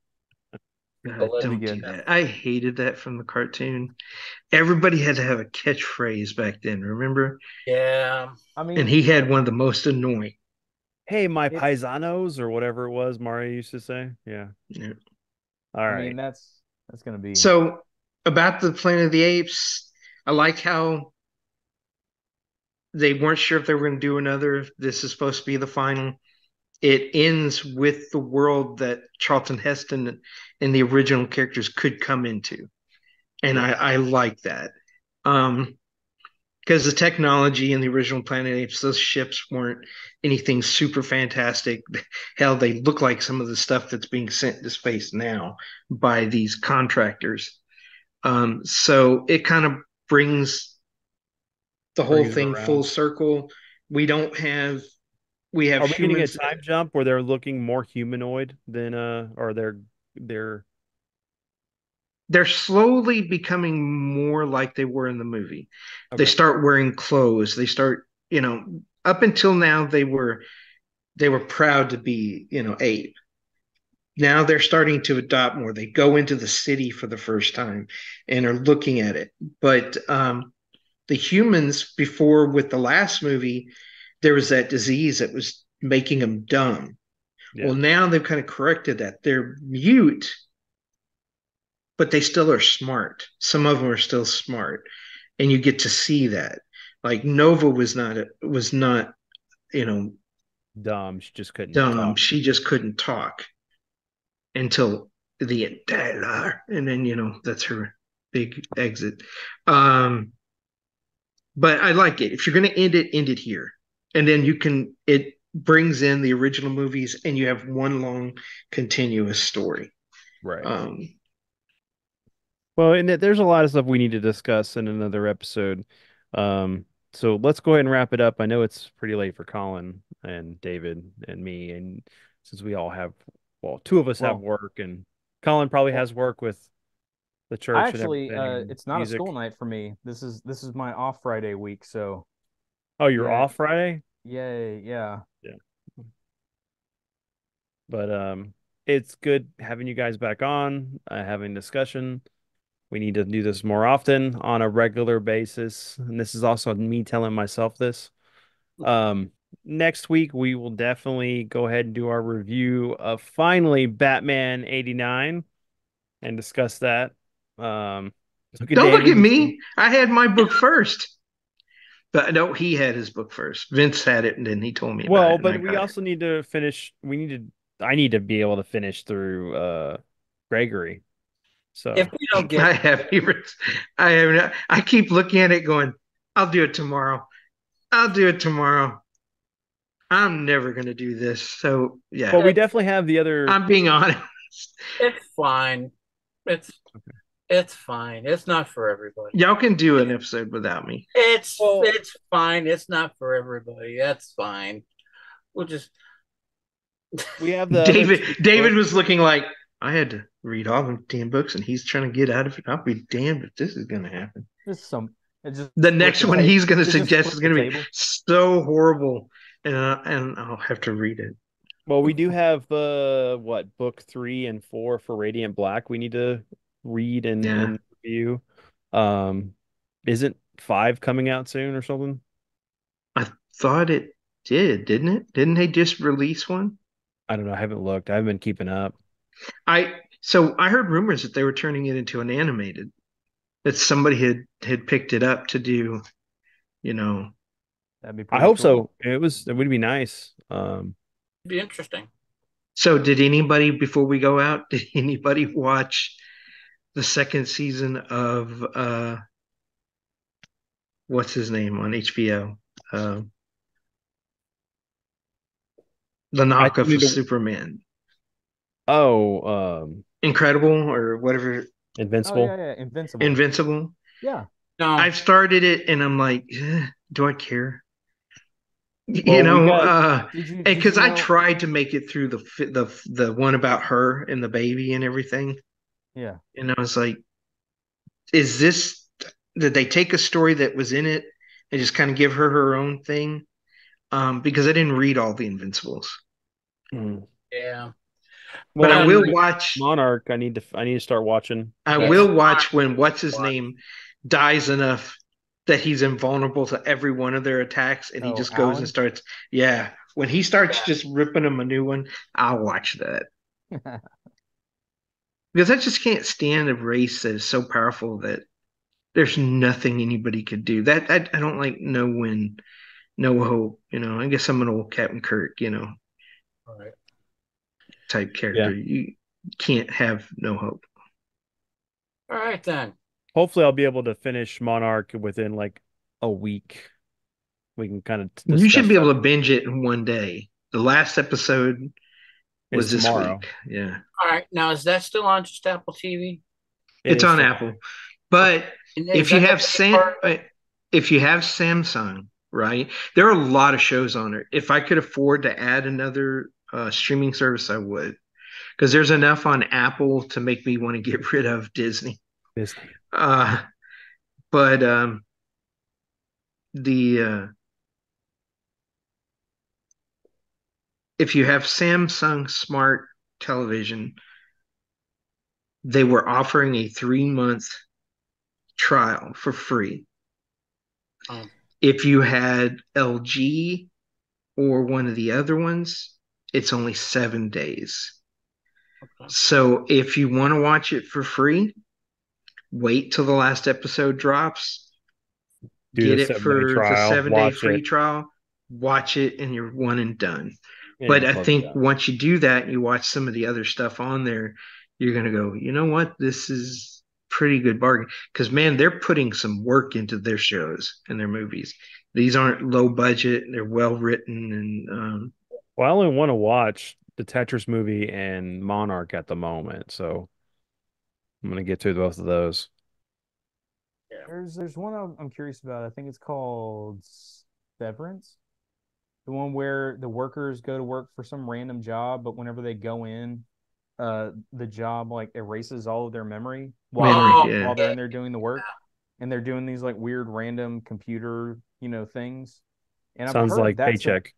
God, don't do that. I hated that from the cartoon. Everybody had to have a catchphrase back then. Remember? Yeah, I mean, and he had one of the most annoying. Hey, my it's, paisanos, or whatever it was Mario used to say. Yeah. yeah. All right. I mean, that's that's gonna be so. About the Planet of the Apes, I like how they weren't sure if they were gonna do another. This is supposed to be the final. It ends with the world that Charlton Heston and the original characters could come into. And I, I like that. Um Because the technology in the original Planet of the Apes, those ships weren't anything super fantastic. Hell, they look like some of the stuff that's being sent to space now by these contractors. Um, so it kind of brings the whole brings thing around. Full circle. We don't have we have. Are we getting a time that, jump where they're looking more humanoid than uh, or they're they're They're slowly becoming more like they were in the movie. Okay. They start wearing clothes. They start, you know, up until now they were they were proud to be, you know, ape. Now they're starting to adopt more. They go into the city for the first time and are looking at it. But um, the humans before with the last movie, there was that disease that was making them dumb. Yeah. Well, now they've kind of corrected that. They're mute. But they still are smart. Some of them are still smart, and you get to see that. Like Nova was not a, was not, you know, dumb. She just couldn't. Dumb. Talk. She just couldn't talk until the entire. And then you know that's her big exit. Um, but I like it. If you're going to end it, end it here, and then you can. It brings in the original movies, and you have one long continuous story. Right. Um, Well, and there's a lot of stuff we need to discuss in another episode. Um, so let's go ahead and wrap it up. I know it's pretty late for Colin and David and me. And since we all have, well, two of us well, have work, and Colin probably well, has work with the church. Actually, and uh, it's not music. A school night for me. This is this is my off Friday week. So, oh, you're yeah. off Friday? Yeah, yeah, yeah. But um, it's good having you guys back on, uh, having discussion. We need to do this more often on a regular basis. And this is also me telling myself this. Um, next week, we will definitely go ahead and do our review of finally Batman eighty-nine and discuss that. Um, look Don't look at me. I had my book first. But no, he had his book first. Vince had it and then he told me. Well, about but we also it. need to finish. We need to, I need to be able to finish through uh, Gregory. So if we don't get I have I have not, I keep looking at it going, I'll do it tomorrow. I'll do it tomorrow. I'm never gonna do this. So yeah. But we definitely have the other I'm being honest. It's fine. It's okay. It's fine. It's not for everybody. Y'all can do an episode without me. It's oh. it's fine. It's not for everybody. That's fine. We'll just we have the David David was looking like I had to read all the damn books, and he's trying to get out of it. I'll be damned if this is going to happen. There's some. It's just, the next one he's going to suggest is going to be so horrible, and uh, and I'll have to read it. Well, we do have uh, what book three and four for Radiant Black. We need to read and, yeah. and review. Um, isn't five coming out soon or something? I thought it did, didn't it? Didn't they just release one? I don't know. I haven't looked. I haven't been keeping up. I so I heard rumors that they were turning it into an animated, that somebody had, had picked it up to do, you know, That'd be pretty I hope cool. so. It was. It would be nice. Um, It'd be interesting. So, did anybody before we go out? Did anybody watch the second season of uh, what's his name on H B O? Uh, the knockoff of Superman. Oh, um, Incredible or whatever. Invincible. Oh, yeah, yeah. Invincible. Invincible. Yeah. No. I've started it and I'm like, eh, do I care? Well, you know, because uh, you know... I tried to make it through the the the one about her and the baby and everything. Yeah. And I was like, is this? Did they take a story that was in it and just kind of give her her own thing? Um, because I didn't read all the Invincibles. Mm. Yeah. Well, but I will watch Monarch. I need to. I need to start watching. I yeah. will watch when what's his name dies enough that he's invulnerable to every one of their attacks, and oh, he just goes Alan? and starts. Yeah, when he starts yeah. just ripping him a new one, I'll watch that because I just can't stand a race that is so powerful that there's nothing anybody could do. That I, I don't like. No win, no hope. You know, I guess I'm an old Captain Kirk. You know, all right. type character. Yeah. You can't have no hope. All right, then. Hopefully I'll be able to finish Monarch within like a week. We can kind of... You should be that. able to binge it in one day. The last episode was this tomorrow. week. Yeah. All right. Now, is that still on just Apple T V? It it's on still. Apple. But if you have Sam- if you have Samsung, right? There are a lot of shows on it. If I could afford to add another uh, streaming service, I would. Because there's enough on Apple to make me want to get rid of Disney. Disney. Uh, but um, the uh, if you have Samsung Smart Television, they were offering a three-month trial for free. Oh. If you had L G or one of the other ones, it's only seven days. Okay. So if you want to watch it for free, wait till the last episode drops. Do get it for the seven-day free trial. Watch it, and you're one and done. Yeah, but I think that. once you do that, you watch some of the other stuff on there, you're going to go, you know what? This is pretty good bargain. Because, man, they're putting some work into their shows and their movies. These aren't low-budget. They're well-written. And um, well, I only want to watch the Tetris movie and Monarch at the moment, so... I'm going to get to both of those. Yeah. There's there's one I'm, I'm curious about. I think it's called Severance. The one where the workers go to work for some random job, but whenever they go in, uh, the job like erases all of their memory while, memory, yeah. while they're in there doing the work. And they're doing these like weird random computer, you know, things. And Sounds I've heard like Paycheck.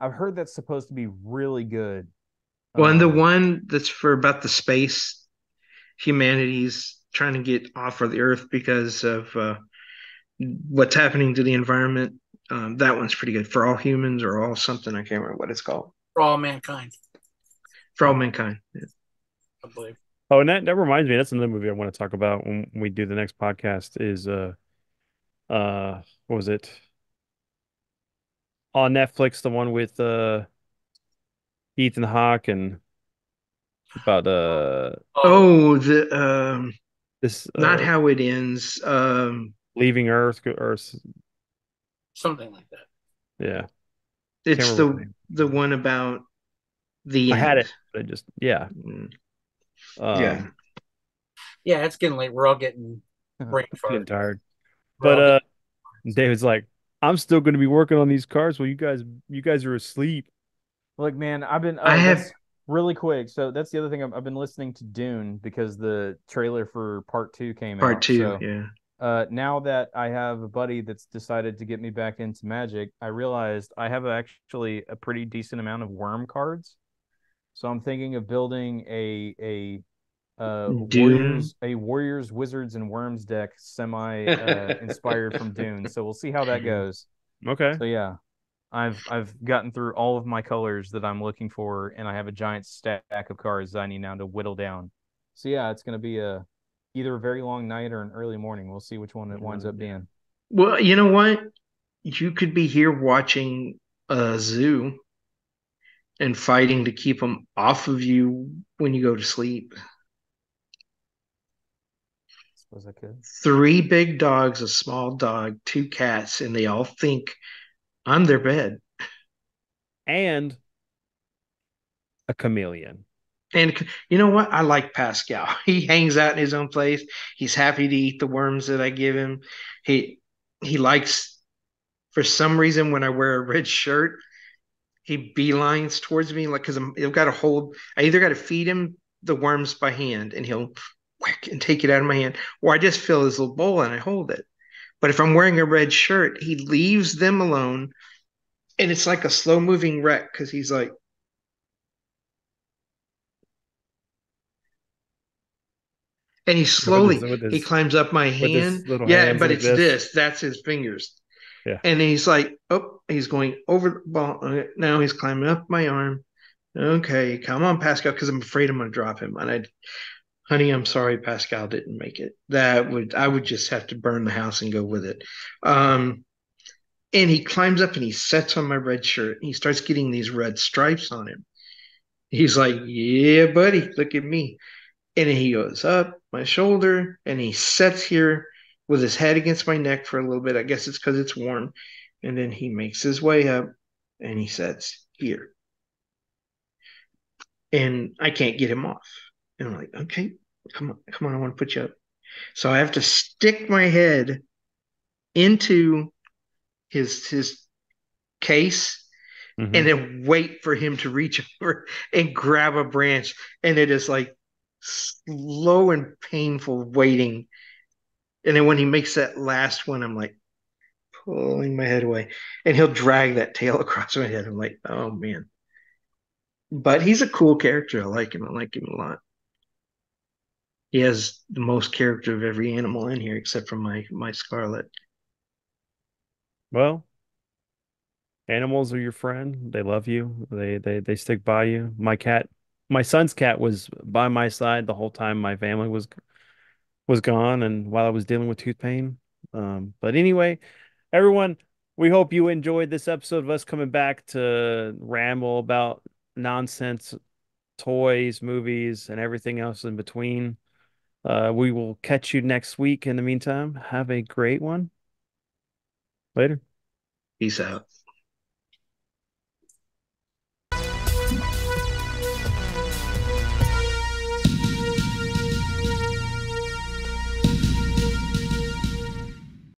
I've heard that's supposed to be really good. Well, um, and the one that's for about the space... Humanity's trying to get off of the earth because of uh, what's happening to the environment. Um, that one's pretty good. For All Humans or All Something. I can't remember what it's called. For All Mankind. For All Mankind. Yeah. I believe. Oh, and that, that reminds me. That's another movie I want to talk about when we do the next podcast is, uh, uh, what was it? On Netflix, the one with uh, Ethan Hawke and About uh oh the um this uh, not how it ends um leaving Earth or something like that. Yeah, it's Can't the remember. the one about the I end. had it. I just yeah mm. um, yeah yeah. It's getting late. We're all getting brain getting tired. We're but uh, getting... David's like, I'm still going to be working on these cars while you guys you guys are asleep. Like, man, I've been. Uh, I have. Really quick, so that's the other thing. I've, I've been listening to Dune because the trailer for part two came part out. Part two, so, yeah. Uh, now that I have a buddy that's decided to get me back into Magic, I realized I have actually a pretty decent amount of worm cards. So I'm thinking of building a a uh, warriors, a warriors, wizards, and worms deck, semi uh, inspired from Dune. So we'll see how that goes. Okay. So yeah. I've I've gotten through all of my colors that I'm looking for, and I have a giant stack of cards that I need now to whittle down. So yeah, it's going to be a either a very long night or an early morning. We'll see which one it winds up being. Well, you know what? you could be here watching a zoo and fighting to keep them off of you when you go to sleep. I suppose I could. Three big dogs, a small dog, two cats, and they all think I'm their bed. And a chameleon. And you know what? I like Pascal. He hangs out in his own place. He's happy to eat the worms that I give him. He he likes, for some reason, when I wear a red shirt, he beelines towards me, like, because I've got to hold. I either got to feed him the worms by hand, and he'll whack and take it out of my hand, or I just fill his little bowl and I hold it. But if I'm wearing a red shirt, he leaves them alone, and it's like a slow moving wreck because he's like. And he slowly, with his, with his, he climbs up my hand. Yeah, but like it's this. this. That's his fingers. Yeah. And he's like, oh, he's going over the ball. Now he's climbing up my arm. Okay, come on, Pascal, because I'm afraid I'm going to drop him. And I, honey, I'm sorry, Pascal didn't make it. That would I would just have to burn the house and go with it. Um, and he climbs up and he sets on my red shirt. And he starts getting these red stripes on him. He's like, yeah, buddy, look at me. And he goes up my shoulder, and he sits here with his head against my neck for a little bit. I guess it's because it's warm. And then he makes his way up, and he sits here. And I can't get him off. And I'm like, okay, come on, come on, I want to put you up. So I have to stick my head into his his case. Mm-hmm. And then wait for him to reach over and grab a branch. And it is like, slow and painful waiting. And then when he makes that last one, I'm like pulling my head away, and he'll drag that tail across my head. I'm like, oh man. But he's a cool character. I like him. I like him a lot. He has the most character of every animal in here except for my my Scarlet. Well, animals are your friend. They love you. They they they stick by you. My cat My son's cat was by my side the whole time my family was was gone, and while I was dealing with tooth pain. Um, but anyway, everyone, we hope you enjoyed this episode of us coming back to ramble about nonsense, toys, movies, and everything else in between. Uh, we will catch you next week. In the meantime, have a great one. Later. Peace out.